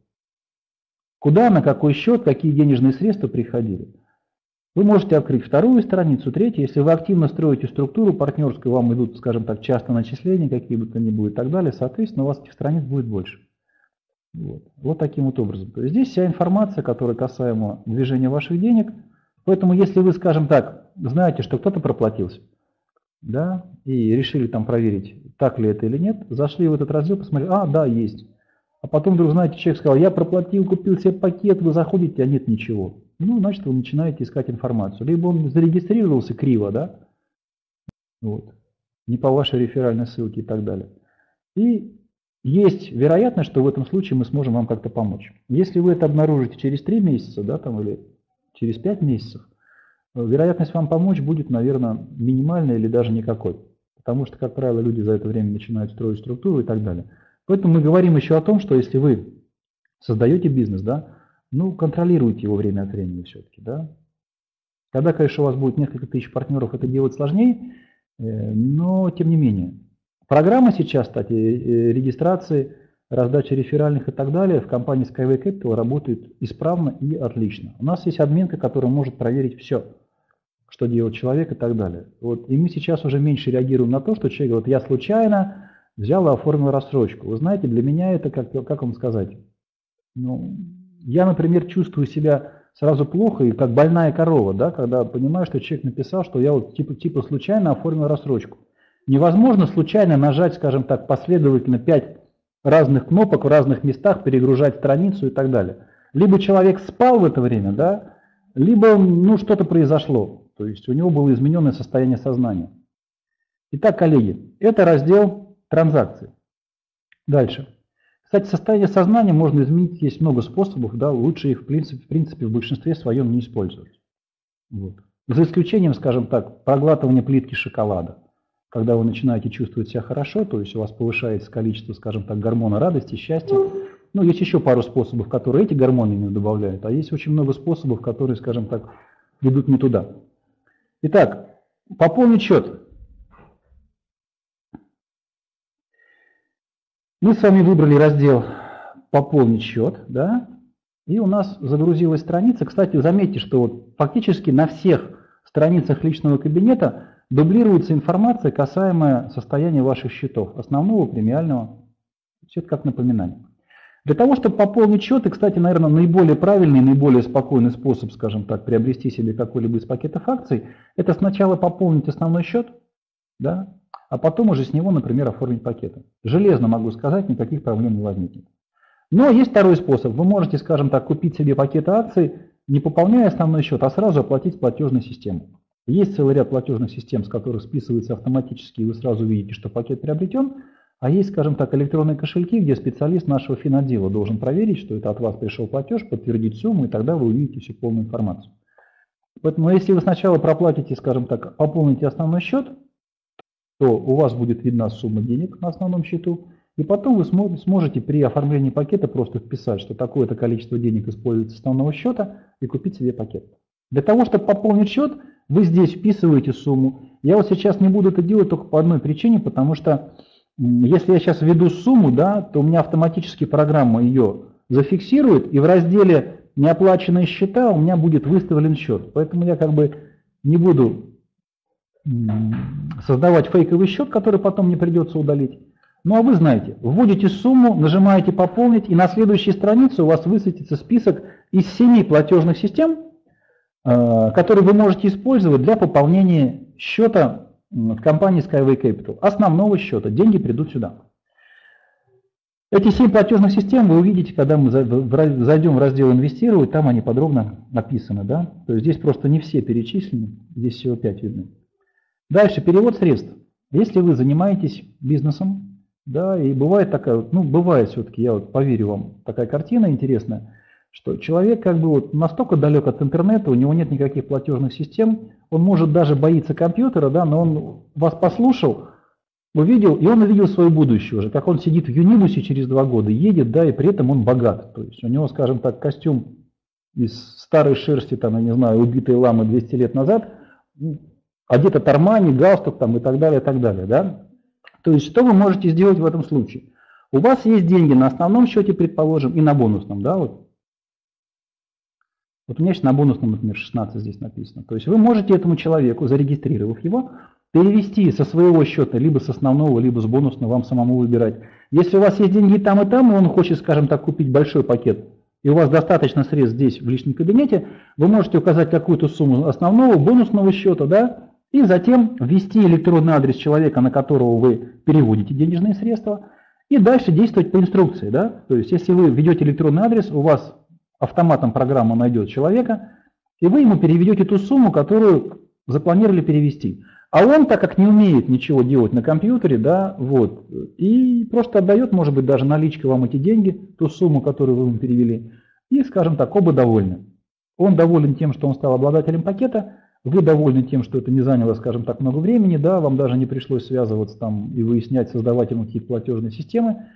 Куда, на какой счет, какие денежные средства приходили. Вы можете открыть вторую страницу, третью. Если вы активно строите структуру партнерскую, вам идут, скажем так, часто начисления, какие бы то ни было и так далее, соответственно, у вас этих страниц будет больше. Вот, вот таким вот образом. То есть здесь вся информация, которая касаемо движения ваших денег. Поэтому если вы, скажем так, знаете, что кто-то проплатился, да, и решили там проверить, так ли это или нет, зашли в этот раздел, посмотрели, а, да, есть. А потом вдруг, знаете, человек сказал, я проплатил, купил себе пакет, вы заходите, а нет ничего. Ну, значит, вы начинаете искать информацию. Либо он зарегистрировался криво, да, вот, не по вашей реферальной ссылке и так далее. И есть вероятность, что в этом случае мы сможем вам как-то помочь. Если вы это обнаружите через три месяца, да, там, или через пять месяцев, вероятность вам помочь будет, наверное, минимальной или даже никакой. Потому что, как правило, люди за это время начинают строить структуру и так далее. Поэтому мы говорим еще о том, что если вы создаете бизнес, да, ну, контролируйте его время от времени все-таки, да. Когда, конечно, у вас будет несколько тысяч партнеров, это делать сложнее, но тем не менее. Программа сейчас, кстати, регистрации, раздачи реферальных и так далее в компании Skyway Capital работает исправно и отлично. У нас есть админка, которая может проверить все, что делает человек и так далее. Вот. И мы сейчас уже меньше реагируем на то, что человек говорит, я случайно взял и оформил рассрочку. Вы знаете, для меня это, как, как вам сказать, ну... Я, например, чувствую себя сразу плохо и как больная корова, да, когда понимаю, что человек написал, что я вот типа, типа случайно оформил рассрочку. Невозможно случайно нажать, скажем так, последовательно пять разных кнопок в разных местах, перегружать страницу и так далее. Либо человек спал в это время, да, либо ну, что-то произошло, то есть у него было измененное состояние сознания. Итак, коллеги, это раздел транзакций. Дальше. Кстати, состояние сознания можно изменить, есть много способов, да, лучше их в принципе, в принципе в большинстве своем не использовать. Вот. За исключением, скажем так, проглатывания плитки шоколада. Когда вы начинаете чувствовать себя хорошо, то есть у вас повышается количество, скажем так, гормона радости, счастья. Ну, есть еще пару способов, которые эти гормоны не добавляют, а есть очень много способов, которые, скажем так, ведут не туда. Итак, пополнить счет. Мы с вами выбрали раздел «Пополнить счет», да, и у нас загрузилась страница. Кстати, заметьте, что вот фактически на всех страницах личного кабинета дублируется информация, касаемая состояния ваших счетов, основного, премиального, все это как напоминание. Для того, чтобы пополнить счет, и, кстати, наверное, наиболее правильный, наиболее спокойный способ, скажем так, приобрести себе какой-либо из пакетов акций, это сначала пополнить основной счет, да, а потом уже с него, например, оформить пакеты. Железно могу сказать, никаких проблем не возникнет. Но есть второй способ. Вы можете, скажем так, купить себе пакеты акций, не пополняя основной счет, а сразу оплатить платежную систему. Есть целый ряд платежных систем, с которых списывается автоматически, и вы сразу видите, что пакет приобретен. А есть, скажем так, электронные кошельки, где специалист нашего финотдела должен проверить, что это от вас пришел платеж, подтвердить сумму, и тогда вы увидите всю полную информацию. Поэтому если вы сначала проплатите, скажем так, пополните основной счет, то у вас будет видна сумма денег на основном счету, и потом вы сможете при оформлении пакета просто вписать, что такое-то количество денег используется с основного счета, и купить себе пакет. Для того, чтобы пополнить счет, вы здесь вписываете сумму. Я вот сейчас не буду это делать только по одной причине, потому что если я сейчас введу сумму, да, то у меня автоматически программа ее зафиксирует, и в разделе «Неоплаченные счета» у меня будет выставлен счет. Поэтому я как бы не буду создавать фейковый счет, который потом мне придется удалить. Ну а вы знаете, вводите сумму, нажимаете «Пополнить», и на следующей странице у вас высветится список из семи платежных систем, которые вы можете использовать для пополнения счета в компании Skyway Capital. Основного счета. Деньги придут сюда. Эти семь платежных систем вы увидите, когда мы зайдем в раздел «Инвестировать», там они подробно описаны. Да? То есть здесь просто не все перечислены, здесь всего пять видны. Дальше, перевод средств. Если вы занимаетесь бизнесом, да, и бывает такая, ну, бывает все-таки, я вот поверю вам, такая картина интересная, что человек как бы вот настолько далек от интернета, у него нет никаких платежных систем, он может даже боится компьютера, да, но он вас послушал, увидел, и он увидел свое будущее уже, как он сидит в юнибусе через два года, едет, да, и при этом он богат. То есть у него, скажем так, костюм из старой шерсти, там, я не знаю, убитой ламы двести лет назад, одета Армани, галстук там и так далее, и так далее. Да? То есть что вы можете сделать в этом случае? У вас есть деньги на основном счете, предположим, и на бонусном. Да, вот. Вот у меня сейчас на бонусном, например, шестнадцать здесь написано. То есть вы можете этому человеку, зарегистрировав его, перевести со своего счета, либо с основного, либо с бонусного, вам самому выбирать. Если у вас есть деньги там и там, и он хочет, скажем так, купить большой пакет, и у вас достаточно средств здесь, в личном кабинете, вы можете указать какую-то сумму основного, бонусного счета, да, и затем ввести электронный адрес человека, на которого вы переводите денежные средства, и дальше действовать по инструкции, да. То есть если вы введете электронный адрес, у вас автоматом программа найдет человека, и вы ему переведете ту сумму, которую запланировали перевести. А он, так как не умеет ничего делать на компьютере, да, вот, и просто отдает, может быть, даже наличкой вам эти деньги, ту сумму, которую вы ему перевели, и, скажем так, оба довольны. Он доволен тем, что он стал обладателем пакета, вы довольны тем, что это не заняло, скажем так, много времени, да, вам даже не пришлось связываться там и выяснять, создавать ему какие-то платежные системы,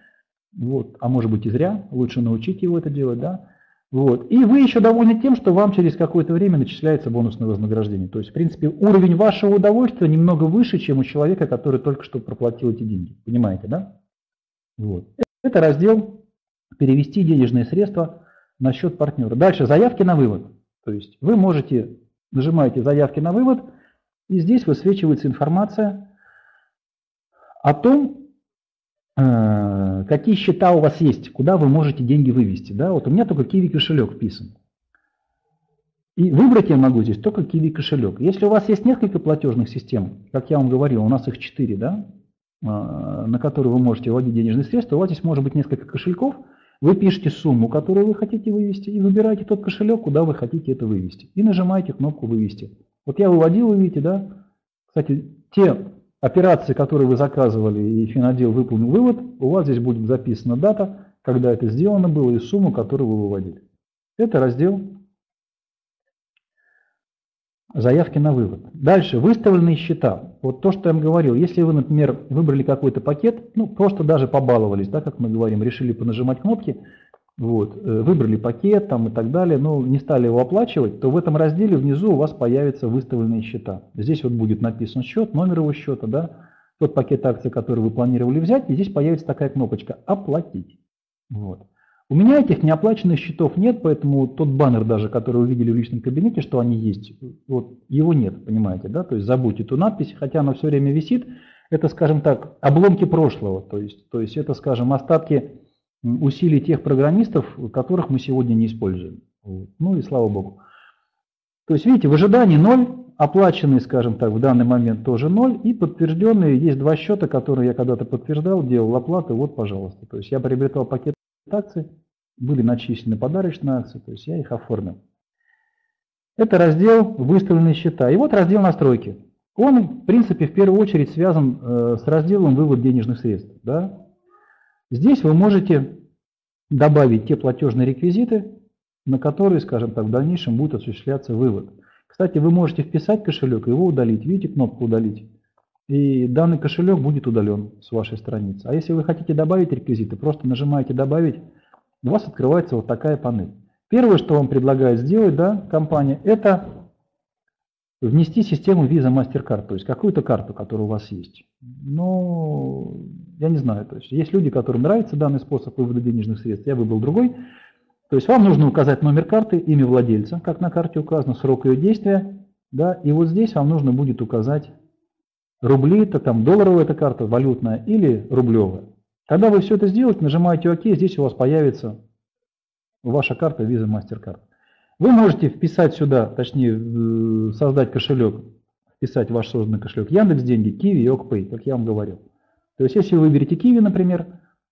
вот, а может быть и зря, лучше научить его это делать, да. Вот. И вы еще довольны тем, что вам через какое-то время начисляется бонусное вознаграждение. То есть, в принципе, уровень вашего удовольствия немного выше, чем у человека, который только что проплатил эти деньги. Понимаете, да? Вот. Это раздел «Перевести денежные средства на счет партнера». Дальше заявки на вывод. То есть вы можете, нажимаете «Заявки на вывод», и здесь высвечивается информация о том, какие счета у вас есть, куда вы можете деньги вывести. Да? Вот у меня только Kiwi кошелек вписан. И выбрать я могу здесь только Kiwi кошелек. Если у вас есть несколько платежных систем, как я вам говорил, у нас их четыре, да? На которые вы можете вводить денежные средства, у вас здесь может быть несколько кошельков, вы пишете сумму, которую вы хотите вывести, и выбираете тот кошелек, куда вы хотите это вывести. И нажимаете кнопку «Вывести». Вот я выводил, вы видите, да? Кстати, те... операции, которые вы заказывали, и финотдел выполнил вывод, у вас здесь будет записана дата, когда это сделано было, и сумма, которую вы выводили. Это раздел «Заявки на вывод». Дальше выставленные счета. Вот то, что я вам говорил. Если вы, например, выбрали какой-то пакет, ну просто даже побаловались, да, как мы говорим, решили понажимать кнопки, вот, выбрали пакет там, и так далее, но не стали его оплачивать, то в этом разделе внизу у вас появятся выставленные счета. Здесь вот будет написан счет, номер его счета, да, тот пакет акций, который вы планировали взять, и здесь появится такая кнопочка «Оплатить». Вот. У меня этих неоплаченных счетов нет, поэтому тот баннер даже, который вы видели в личном кабинете, что они есть, вот, его нет, понимаете, да, то есть забудьте эту надпись, хотя она все время висит, это, скажем так, обломки прошлого, то есть, то есть это, скажем, остатки усилий тех программистов, которых мы сегодня не используем. Ну и слава богу. То есть, видите, в ожидании ноль, оплаченные, скажем так, в данный момент тоже ноль, и подтвержденные, есть два счета, которые я когда-то подтверждал, делал оплаты, вот, пожалуйста. То есть я приобретал пакет акций, были начислены подарочные акции, то есть я их оформил. Это раздел «Выставленные счета». И вот раздел «Настройки». Он, в принципе, в первую очередь связан э, с разделом «Вывод денежных средств». Да? Здесь вы можете добавить те платежные реквизиты, на которые, скажем так, в дальнейшем будет осуществляться вывод. Кстати, вы можете вписать кошелек и его удалить. Видите кнопку «Удалить». И данный кошелек будет удален с вашей страницы. А если вы хотите добавить реквизиты, просто нажимаете «Добавить», у вас открывается вот такая панель. Первое, что вам предлагает сделать, да, компания, это внести систему Visa MasterCard, то есть какую-то карту, которая у вас есть. Но я не знаю, то есть есть люди, которым нравится данный способ вывода денежных средств, я выбрал другой. То есть вам нужно указать номер карты, имя владельца, как на карте указано, срок ее действия, да, и вот здесь вам нужно будет указать рубли, это там долларовая эта карта, валютная или рублевая. Когда вы все это сделаете, нажимаете «ОК», здесь у вас появится ваша карта Visa MasterCard. Вы можете вписать сюда, точнее создать кошелек, вписать ваш созданный кошелек Яндекс.Деньги, Kiwi и OkPay, как я вам говорил. То есть если вы выберете Kiwi, например,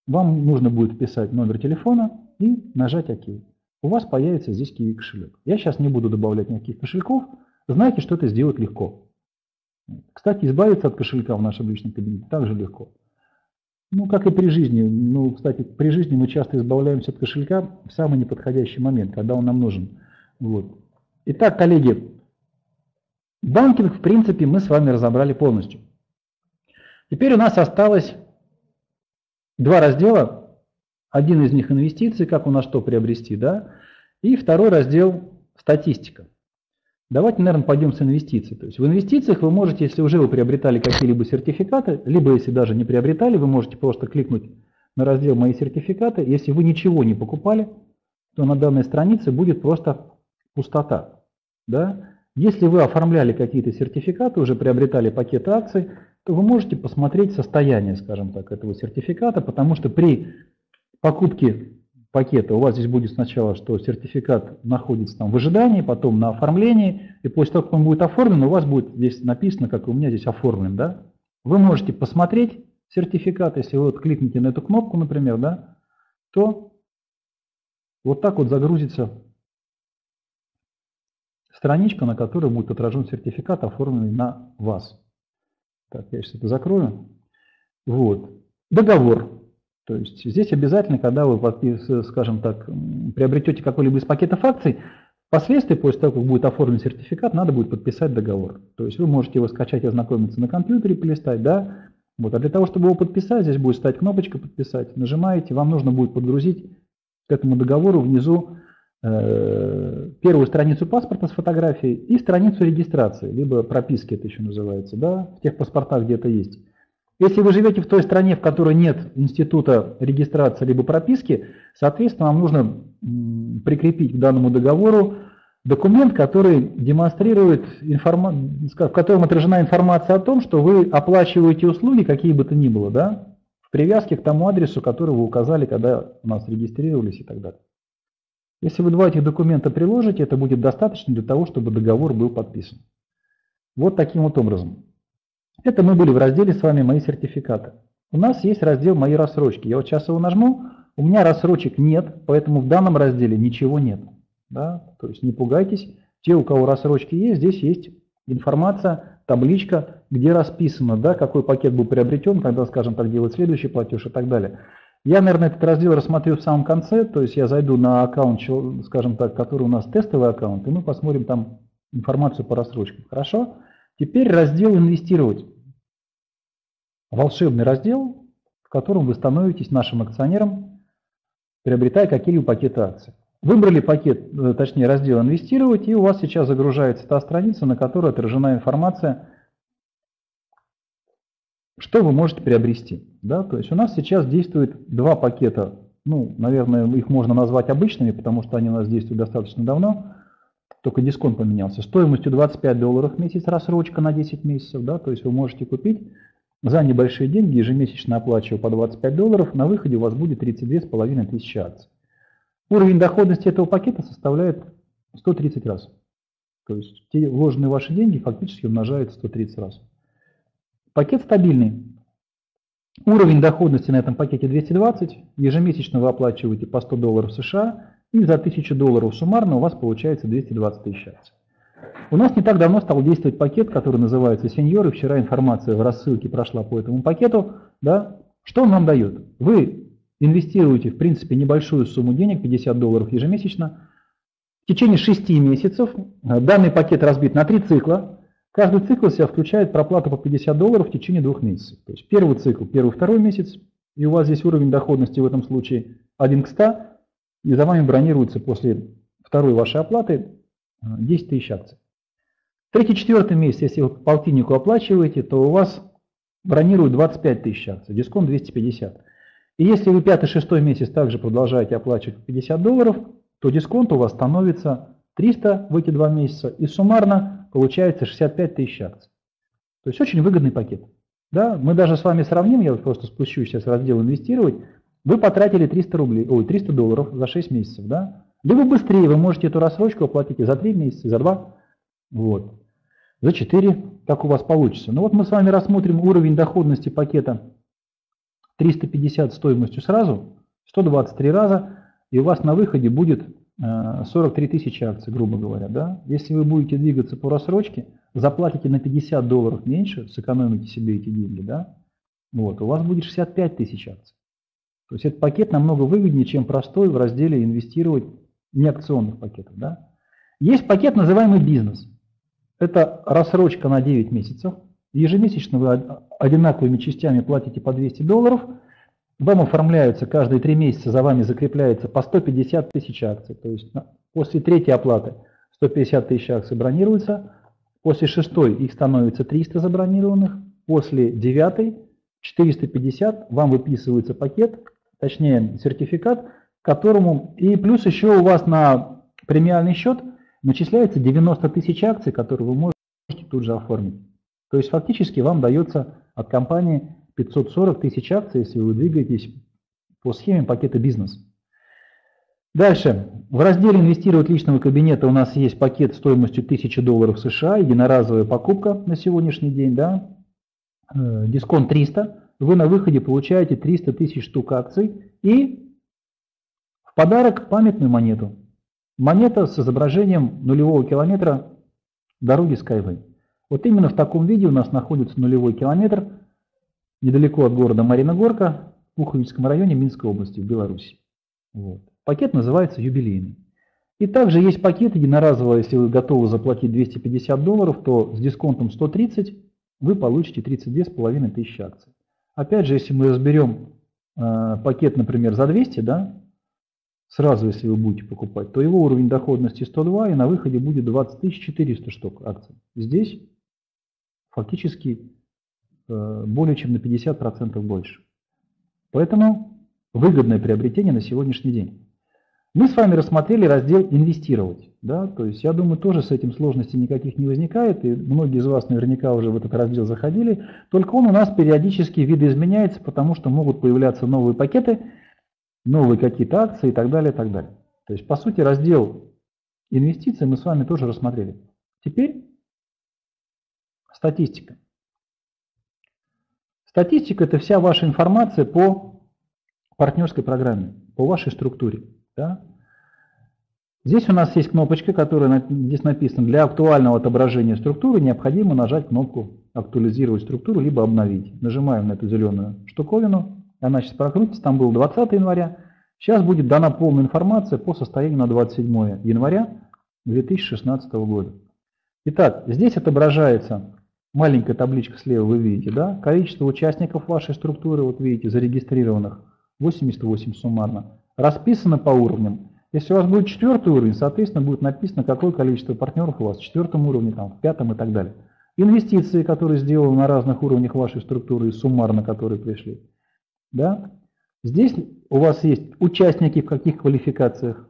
вам нужно будет вписать номер телефона и нажать «ОК». У вас появится здесь Kiwi кошелек. Я сейчас не буду добавлять никаких кошельков, знайте, что это сделать легко. Кстати, избавиться от кошелька в нашем личном кабинете также легко. Ну, как и при жизни. Ну, кстати, при жизни мы часто избавляемся от кошелька в самый неподходящий момент, когда он нам нужен. Вот. Итак, коллеги, банкинг, в принципе, мы с вами разобрали полностью. Теперь у нас осталось два раздела. Один из них — инвестиции, как у нас что приобрести, да, и второй раздел — статистика. Давайте, наверное, пойдем с инвестиций. То есть в инвестициях вы можете, если уже вы приобретали какие-либо сертификаты, либо если даже не приобретали, вы можете просто кликнуть на раздел «Мои сертификаты». Если вы ничего не покупали, то на данной странице будет просто пустота. Да? Если вы оформляли какие-то сертификаты, уже приобретали пакеты акций, то вы можете посмотреть состояние, скажем так, этого сертификата, потому что при покупке пакета у вас здесь будет сначала, что сертификат находится там в ожидании, потом на оформлении, и после того, как он будет оформлен, у вас будет здесь написано, как у меня здесь оформлен. Да? Вы можете посмотреть сертификат, если вы вот кликните на эту кнопку, например, да, то вот так вот загрузится страничка, на которой будет отражен сертификат, оформленный на вас. Так, я сейчас это закрою. Вот. Договор. То есть здесь обязательно, когда вы, скажем так, приобретете какой-либо из пакетов акций, впоследствии, после того, как будет оформлен сертификат, надо будет подписать договор. То есть вы можете его скачать и ознакомиться на компьютере, полистать, да. Вот. А для того, чтобы его подписать, здесь будет стоять кнопочка «Подписать». Нажимаете, вам нужно будет подгрузить к этому договору внизу э, первую страницу паспорта с фотографией и страницу регистрации, либо прописки это еще называется, да, в тех паспортах, где это есть. Если вы живете в той стране, в которой нет института регистрации либо прописки, соответственно, вам нужно прикрепить к данному договору документ, который демонстрирует, информа... в котором отражена информация о том, что вы оплачиваете услуги, какие бы то ни было, да, в привязке к тому адресу, который вы указали, когда у нас регистрировались и так далее. Если вы два этих документа приложите, это будет достаточно для того, чтобы договор был подписан. Вот таким вот образом. Это мы были в разделе с вами «Мои сертификаты». У нас есть раздел «Мои рассрочки». Я вот сейчас его нажму, у меня рассрочек нет, поэтому в данном разделе ничего нет. Да? То есть не пугайтесь, те, у кого рассрочки есть, здесь есть информация, табличка, где расписано, да, какой пакет был приобретен, когда, скажем так, делать следующий платеж и так далее. Я, наверное, этот раздел рассмотрю в самом конце, то есть я зайду на аккаунт, скажем так, который у нас тестовый аккаунт, и мы посмотрим там информацию по рассрочкам. Хорошо? Теперь раздел «Инвестировать». Волшебный раздел, в котором вы становитесь нашим акционером, приобретая какие-либо пакеты акций. Выбрали пакет, точнее раздел «Инвестировать», и у вас сейчас загружается та страница, на которой отражена информация, что вы можете приобрести. Да? То есть у нас сейчас действует два пакета, ну, наверное, их можно назвать обычными, потому что они у нас действуют достаточно давно, только дисконт поменялся. Стоимостью двадцать пять долларов в месяц рассрочка на десять месяцев, да? То есть вы можете купить за небольшие деньги, ежемесячно оплачивая по двадцать пять долларов, на выходе у вас будет тридцать две с половиной тысячи акций. Уровень доходности этого пакета составляет сто тридцать раз. То есть те вложенные ваши деньги фактически умножают сто тридцать раз. Пакет стабильный. Уровень доходности на этом пакете двести двадцать. Ежемесячно вы оплачиваете по сто долларов США. И за тысячу долларов суммарно у вас получается двести двадцать тысяч акций. У нас не так давно стал действовать пакет, который называется «Сеньоры». Вчера информация в рассылке прошла по этому пакету. Да? Что он нам дает? Вы инвестируете, в принципе, небольшую сумму денег, пятьдесят долларов ежемесячно. В течение шести месяцев данный пакет разбит на три цикла. Каждый цикл в себя включает проплату по пятьдесят долларов в течение двух месяцев. То есть первый цикл, первый, второй месяц. И у вас здесь уровень доходности в этом случае один к ста. И за вами бронируется после второй вашей оплаты десять тысяч акций. Третий-четвертый месяц, если вы по полтиннику оплачиваете, то у вас бронируют двадцать пять тысяч акций, дисконт двести пятьдесят. И если вы пятый-шестой месяц также продолжаете оплачивать пятьдесят долларов, то дисконт у вас становится триста в эти два месяца, и суммарно получается шестьдесят пять тысяч акций. То есть очень выгодный пакет. Да? Мы даже с вами сравним, я просто спущу сейчас в раздел «Инвестировать». Вы потратили триста рублей, ой, триста долларов за шесть месяцев, да? Либо быстрее вы можете эту рассрочку оплатить и за три месяца, и за два, вот, за четыре, как у вас получится. Ну вот мы с вами рассмотрим уровень доходности пакета триста пятьдесят стоимостью сразу, сто двадцать три раза, и у вас на выходе будет сорок три тысячи акций, грубо говоря, да? Если вы будете двигаться по рассрочке, заплатите на пятьдесят долларов меньше, сэкономите себе эти деньги, да? Вот, у вас будет шестьдесят пять тысяч акций. То есть этот пакет намного выгоднее, чем простой в разделе «Инвестировать» неакционных пакетов. Да? Есть пакет, называемый «Бизнес». Это рассрочка на девять месяцев. Ежемесячно вы одинаковыми частями платите по двести долларов. Вам оформляются каждые три месяца, за вами закрепляется по сто пятьдесят тысяч акций. То есть после третьей оплаты сто пятьдесят тысяч акций бронируется. После шестой их становится триста забронированных. После девятой четыреста пятьдесят вам выписывается пакет, точнее сертификат, которому и плюс еще у вас на премиальный счет начисляется девяносто тысяч акций, которые вы можете тут же оформить. То есть фактически вам дается от компании пятьсот сорок тысяч акций, если вы двигаетесь по схеме пакета «Бизнес». Дальше. В разделе «Инвестировать личного кабинета» у нас есть пакет стоимостью тысяча долларов США, единоразовая покупка на сегодняшний день, да, дисконт триста. Вы на выходе получаете триста тысяч штук акций и в подарок памятную монету. Монета с изображением нулевого километра дороги Skyway. Вот именно в таком виде у нас находится нулевой километр недалеко от города Мариногорка в Пуховичском районе Минской области в Беларуси. Вот. Пакет называется юбилейный. И также есть пакет единоразовый, если вы готовы заплатить двести пятьдесят долларов, то с дисконтом сто тридцать вы получите тридцать две с половиной тысячи акций. Опять же, если мы разберем э, пакет, например, за двести, да, сразу, если вы будете покупать, то его уровень доходности сто два, и на выходе будет двадцать тысяч четыреста штук акций. Здесь фактически э, более чем на пятьдесят процентов больше. Поэтому выгодное приобретение на сегодняшний день. Мы с вами рассмотрели раздел «Инвестировать». Да? То есть, я думаю, тоже с этим сложностей никаких не возникает, и многие из вас наверняка уже в этот раздел заходили, только он у нас периодически видоизменяется, потому что могут появляться новые пакеты, новые какие-то акции и так далее, и так далее. То есть, по сути, раздел «Инвестиции» мы с вами тоже рассмотрели. Теперь статистика. Статистика – это вся ваша информация по партнерской программе, по вашей структуре. Да? Здесь у нас есть кнопочка, которая здесь написана: для актуального отображения структуры необходимо нажать кнопку «Актуализировать структуру» либо «Обновить». Нажимаем на эту зеленую штуковину, она сейчас прокрутится, там был двадцатое января, сейчас будет дана полная информация по состоянию на двадцать седьмое января две тысячи шестнадцатого года. Итак, здесь отображается маленькая табличка слева, вы видите, да? Количество участников вашей структуры, вот видите, зарегистрированных восемьдесят восемь суммарно. Расписано по уровням. Если у вас будет четвертый уровень, соответственно, будет написано, какое количество партнеров у вас в четвертом уровне, там, в пятом и так далее. Инвестиции, которые сделаны на разных уровнях вашей структуры и суммарно, которые пришли. Да? Здесь у вас есть участники в каких квалификациях?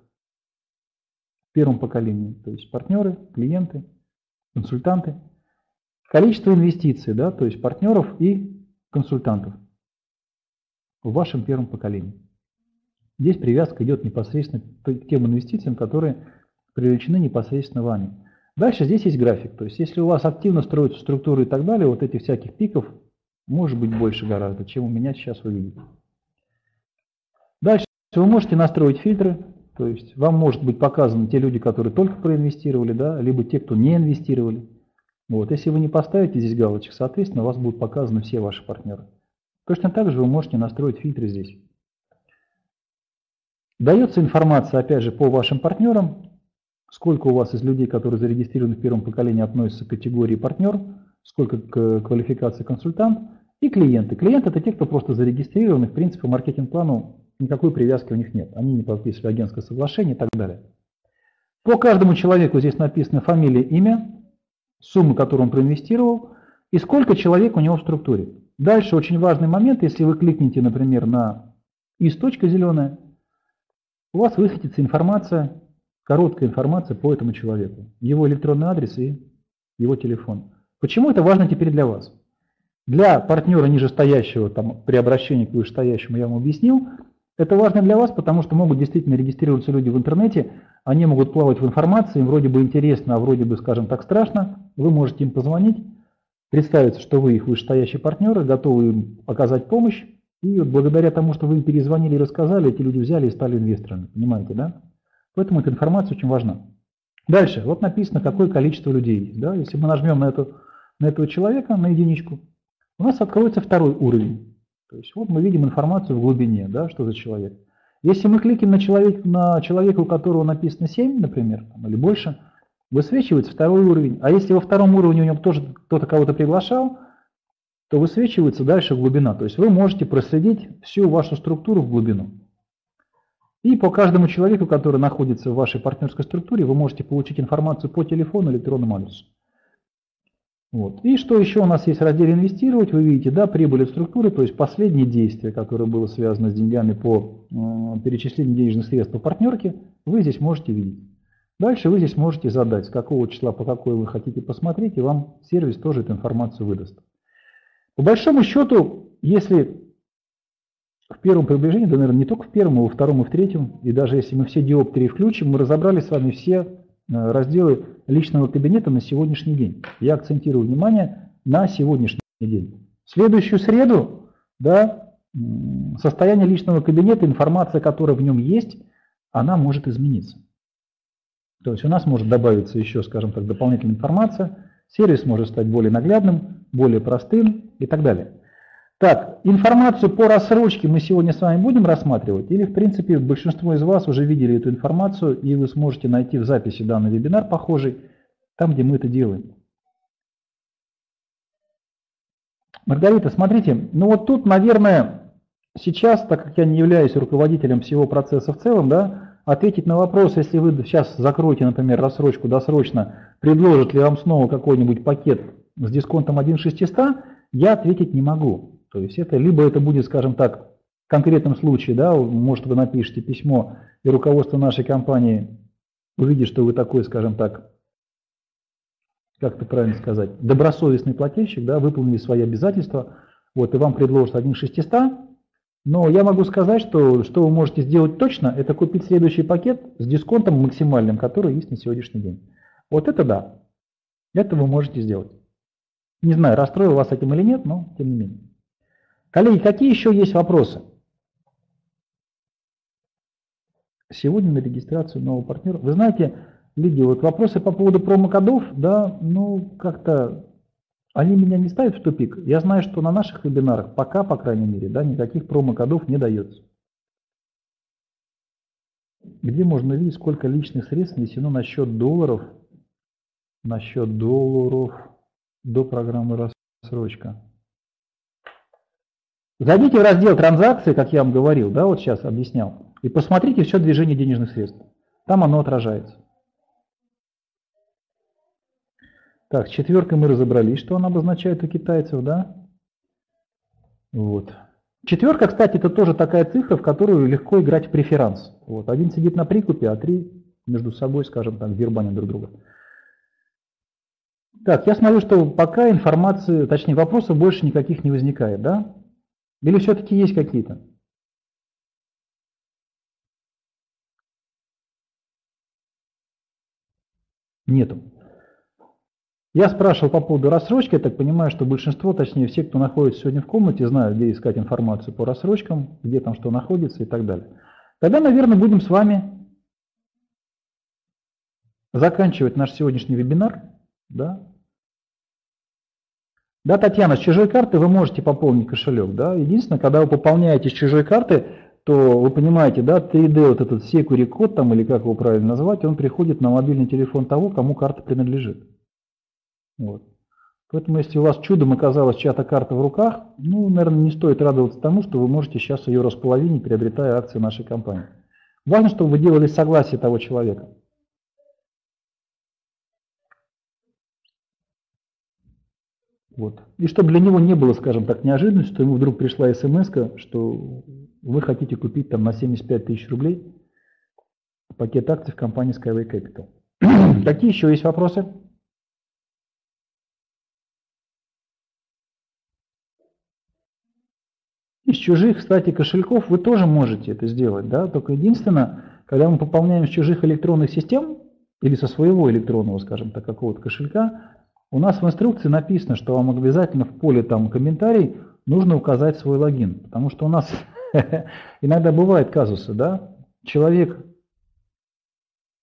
В первом поколении. То есть партнеры, клиенты, консультанты. Количество инвестиций, да, то есть партнеров и консультантов в вашем первом поколении. Здесь привязка идет непосредственно к тем инвестициям, которые привлечены непосредственно вами. Дальше здесь есть график. То есть, если у вас активно строится структура и так далее, вот этих всяких пиков может быть больше гораздо, чем у меня сейчас вы видите. Дальше вы можете настроить фильтры. То есть, вам может быть показаны те люди, которые только проинвестировали, да, либо те, кто не инвестировали. Вот. Если вы не поставите здесь галочек, соответственно, у вас будут показаны все ваши партнеры. Точно так же вы можете настроить фильтры здесь. Дается информация, опять же, по вашим партнерам, сколько у вас из людей, которые зарегистрированы в первом поколении, относятся к категории партнер, сколько к квалификации консультант и клиенты. Клиенты – это те, кто просто зарегистрированы, в принципе, маркетинг-плану никакой привязки у них нет, они не подписывали агентское соглашение и так далее. По каждому человеку здесь написано фамилия, имя, сумма, которую он проинвестировал, и сколько человек у него в структуре. Дальше очень важный момент, если вы кликните, например, на «из» точка зеленая, у вас высветится информация, короткая информация по этому человеку, его электронный адрес и его телефон. Почему это важно теперь для вас? Для партнера нижестоящего, там, при обращении к вышестоящему, я вам объяснил, это важно для вас, потому что могут действительно регистрироваться люди в интернете, они могут плавать в информации, им вроде бы интересно, а вроде бы, скажем так, страшно, вы можете им позвонить, представиться, что вы их вышестоящие партнеры, готовы им оказать помощь. И вот благодаря тому, что вы им перезвонили и рассказали, эти люди взяли и стали инвесторами. Понимаете, да? Поэтому эта информация очень важна. Дальше. Вот написано, какое количество людей есть. Да? Если мы нажмем на, эту, на этого человека, на единичку, у нас откроется второй уровень. То есть вот мы видим информацию в глубине, да, что за человек. Если мы кликнем на, человек, на человека, у которого написано семь, например, или больше, высвечивается второй уровень. А если во втором уровне у него тоже кто-то кого-то приглашал, то высвечивается дальше глубина. То есть вы можете проследить всю вашу структуру в глубину. И по каждому человеку, который находится в вашей партнерской структуре, вы можете получить информацию по телефону, электронному адресу. Вот. И что еще у нас есть в разделе «Инвестировать»? Вы видите, да, прибыль от структуры, то есть последнее действие, которое было связано с деньгами по э, перечислению денежных средств по партнерке, вы здесь можете видеть. Дальше вы здесь можете задать, с какого числа по какое вы хотите посмотреть, и вам сервис тоже эту информацию выдаст. По большому счету, если в первом приближении, да, наверное, не только в первом, а во втором и в третьем, и даже если мы все диоптрии включим, мы разобрали с вами все разделы личного кабинета на сегодняшний день. Я акцентирую внимание на сегодняшний день. В следующую среду, да, состояние личного кабинета, информация, которая в нем есть, она может измениться. То есть у нас может добавиться еще, скажем так, дополнительная информация, сервис может стать более наглядным, более простым и так далее. Так, информацию по рассрочке мы сегодня с вами будем рассматривать, или в принципе большинство из вас уже видели эту информацию, и вы сможете найти в записи данный вебинар похожий, там, где мы это делаем. Маргарита, смотрите, ну вот тут, наверное, сейчас, так как я не являюсь руководителем всего процесса в целом, да, ответить на вопрос, если вы сейчас закроете, например, рассрочку досрочно, предложит ли вам снова какой-нибудь пакет с дисконтом один шестьсот, я ответить не могу. То есть это либо это будет, скажем так, в конкретном случае, да, может вы напишите письмо, и руководство нашей компании увидит, что вы такой, скажем так, как это правильно сказать, добросовестный плательщик, да, выполнили свои обязательства, вот, и вам предложат один шестьсот. Но я могу сказать, что, что вы можете сделать точно, это купить следующий пакет с дисконтом максимальным, который есть на сегодняшний день. Вот это да. Это вы можете сделать. Не знаю, расстроил вас этим или нет, но тем не менее. Коллеги, какие еще есть вопросы? Сегодня на регистрацию нового партнера. Вы знаете, Лидия, вот вопросы по поводу промокодов, да, ну как-то... Они меня не ставят в тупик. Я знаю, что на наших вебинарах пока, по крайней мере, да, никаких промокодов не дается. Где можно увидеть, сколько личных средств внесено на счет долларов, на счет долларов до программы рассрочка? Зайдите в раздел транзакции, как я вам говорил, да, вот сейчас объяснял, и посмотрите все движение денежных средств. Там оно отражается. Так, с четверкой мы разобрались, что она обозначает у китайцев, да? Вот. Четверка, кстати, это тоже такая цифра, в которую легко играть в преферанс. Вот. Один сидит на прикупе, а три между собой, скажем так, дербанят друг друга. Так, я смотрю, что пока информации, точнее вопросов больше никаких не возникает, да? Или все-таки есть какие-то? Нету. Я спрашивал по поводу рассрочки, я так понимаю, что большинство, точнее все, кто находится сегодня в комнате, знают, где искать информацию по рассрочкам, где там что находится и так далее. Тогда, наверное, будем с вами заканчивать наш сегодняшний вебинар. Да, да, Татьяна, с чужой карты вы можете пополнить кошелек. Да? Единственное, когда вы пополняете с чужой карты, то вы понимаете, да, три дэ, вот этот SecureCode, там, или как его правильно назвать, он приходит на мобильный телефон того, кому карта принадлежит. Вот. Поэтому, если у вас чудом оказалась чья-то карта в руках, ну, наверное, не стоит радоваться тому, что вы можете сейчас ее располовинить, приобретая акции нашей компании. Важно, чтобы вы делали согласие того человека. Вот. И чтобы для него не было, скажем так, неожиданностью, что ему вдруг пришла смс-ка, что вы хотите купить там на семьдесят пять тысяч рублей пакет акций в компании Skyway Capital. Какие еще есть вопросы? Из чужих, кстати, кошельков вы тоже можете это сделать, да? Только единственное, когда мы пополняем с чужих электронных систем или со своего электронного, скажем так, какого-то кошелька, у нас в инструкции написано, что вам обязательно в поле там комментарий нужно указать свой логин, потому что у нас иногда бывают казусы, да? Человек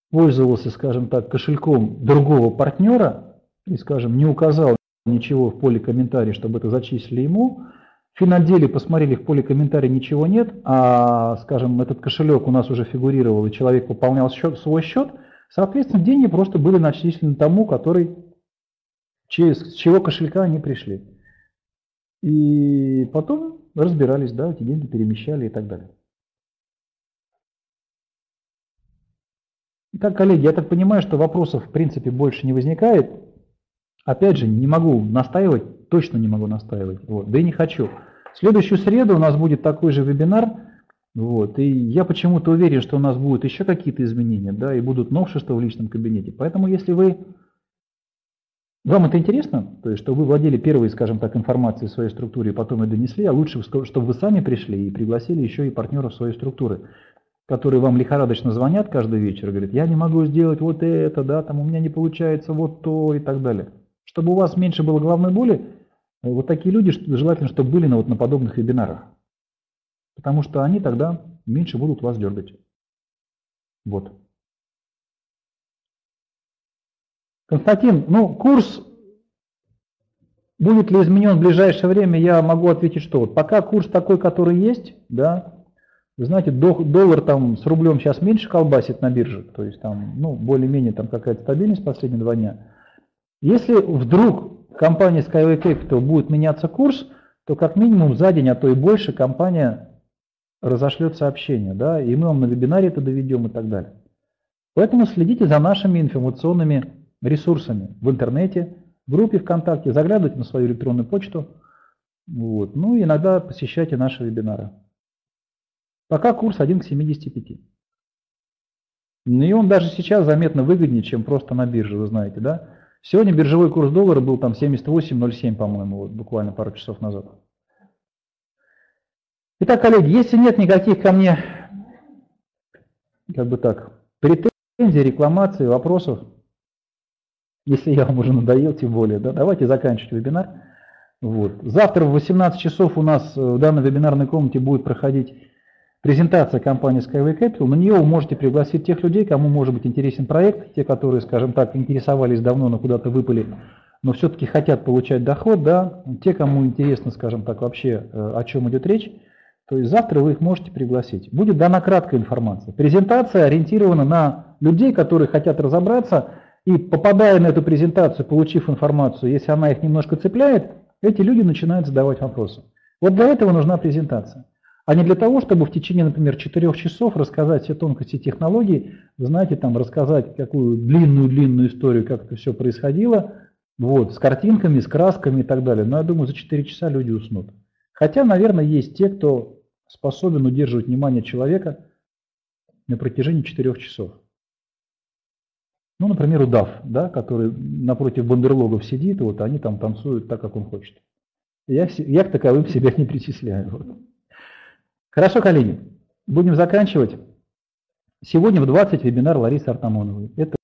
пользовался, скажем так, кошельком другого партнера и, скажем, не указал ничего в поле комментарий, чтобы это зачислили ему. В финотделе посмотрели, в поле комментарий ничего нет, а, скажем, этот кошелек у нас уже фигурировал, и человек пополнял счет, свой счет, соответственно, деньги просто были начислены тому, который, через, с чего кошелька они пришли. И потом разбирались, да, эти деньги перемещали и так далее. Итак, коллеги, я так понимаю, что вопросов, в принципе, больше не возникает. Опять же, не могу настаивать, точно не могу настаивать, вот, да и не хочу. В следующую среду у нас будет такой же вебинар, Вот. И я почему-то уверен, что у нас будут еще какие-то изменения, да, и будут новшества в личном кабинете. Поэтому, если вы вам это интересно, то есть, что вы владели первой, скажем так, информацией в своей структуре и потом ее донесли, а лучше, чтобы вы сами пришли и пригласили еще и партнеров своей структуры, которые вам лихорадочно звонят каждый вечер и говорят, я не могу сделать вот это, да, там у меня не получается вот то и так далее. Чтобы у вас меньше было головной боли, вот такие люди желательно, чтобы были на, вот, на подобных вебинарах, потому что они тогда меньше будут вас дергать. Вот. Константин, ну, курс будет ли изменен в ближайшее время, я могу ответить, что вот пока курс такой, который есть, да, вы знаете, доллар там с рублем сейчас меньше колбасит на бирже, то есть там, ну, более-менее там какая-то стабильность последние два дня. Если вдруг в компании Skyway Capital будет меняться курс, то как минимум за день, а то и больше, компания разошлет сообщение, да, и мы вам на вебинаре это доведем и так далее. Поэтому следите за нашими информационными ресурсами в интернете, в группе ВКонтакте, заглядывайте на свою электронную почту, вот, ну и иногда посещайте наши вебинары. Пока курс один к семидесяти пяти. И он даже сейчас заметно выгоднее, чем просто на бирже, вы знаете, да? Сегодня биржевой курс доллара был там семьдесят восемь ноль семь, по-моему, вот, буквально пару часов назад. Итак, коллеги, если нет никаких ко мне, как бы так, претензий, рекламаций, вопросов, если я вам уже надоел, тем более, да, давайте заканчивать вебинар. Вот. Завтра в восемнадцать часов у нас в данной вебинарной комнате будет проходить презентация компании Skyway Capital. На нее вы можете пригласить тех людей, кому может быть интересен проект, те, которые, скажем так, интересовались давно, но куда-то выпали, но все-таки хотят получать доход, да, те, кому интересно, скажем так, вообще, о чем идет речь, то есть завтра вы их можете пригласить. Будет дана краткая информация. Презентация ориентирована на людей, которые хотят разобраться. И попадая на эту презентацию, получив информацию, если она их немножко цепляет, эти люди начинают задавать вопросы. Вот для этого нужна презентация. А не для того, чтобы в течение, например, четырёх часов рассказать все тонкости технологий, знаете, там рассказать какую длинную-длинную историю, как это все происходило, вот, с картинками, с красками и так далее. Но я думаю, за четыре часа люди уснут. Хотя, наверное, есть те, кто способен удерживать внимание человека на протяжении четырёх часов. Ну, например, удав, да, который напротив бандерлогов сидит, вот они там танцуют так, как он хочет. Я, я к таковым себя не причисляю. Вот. Хорошо, коллеги, будем заканчивать. Сегодня в двадцать вебинар Ларисы Артамоновой. Это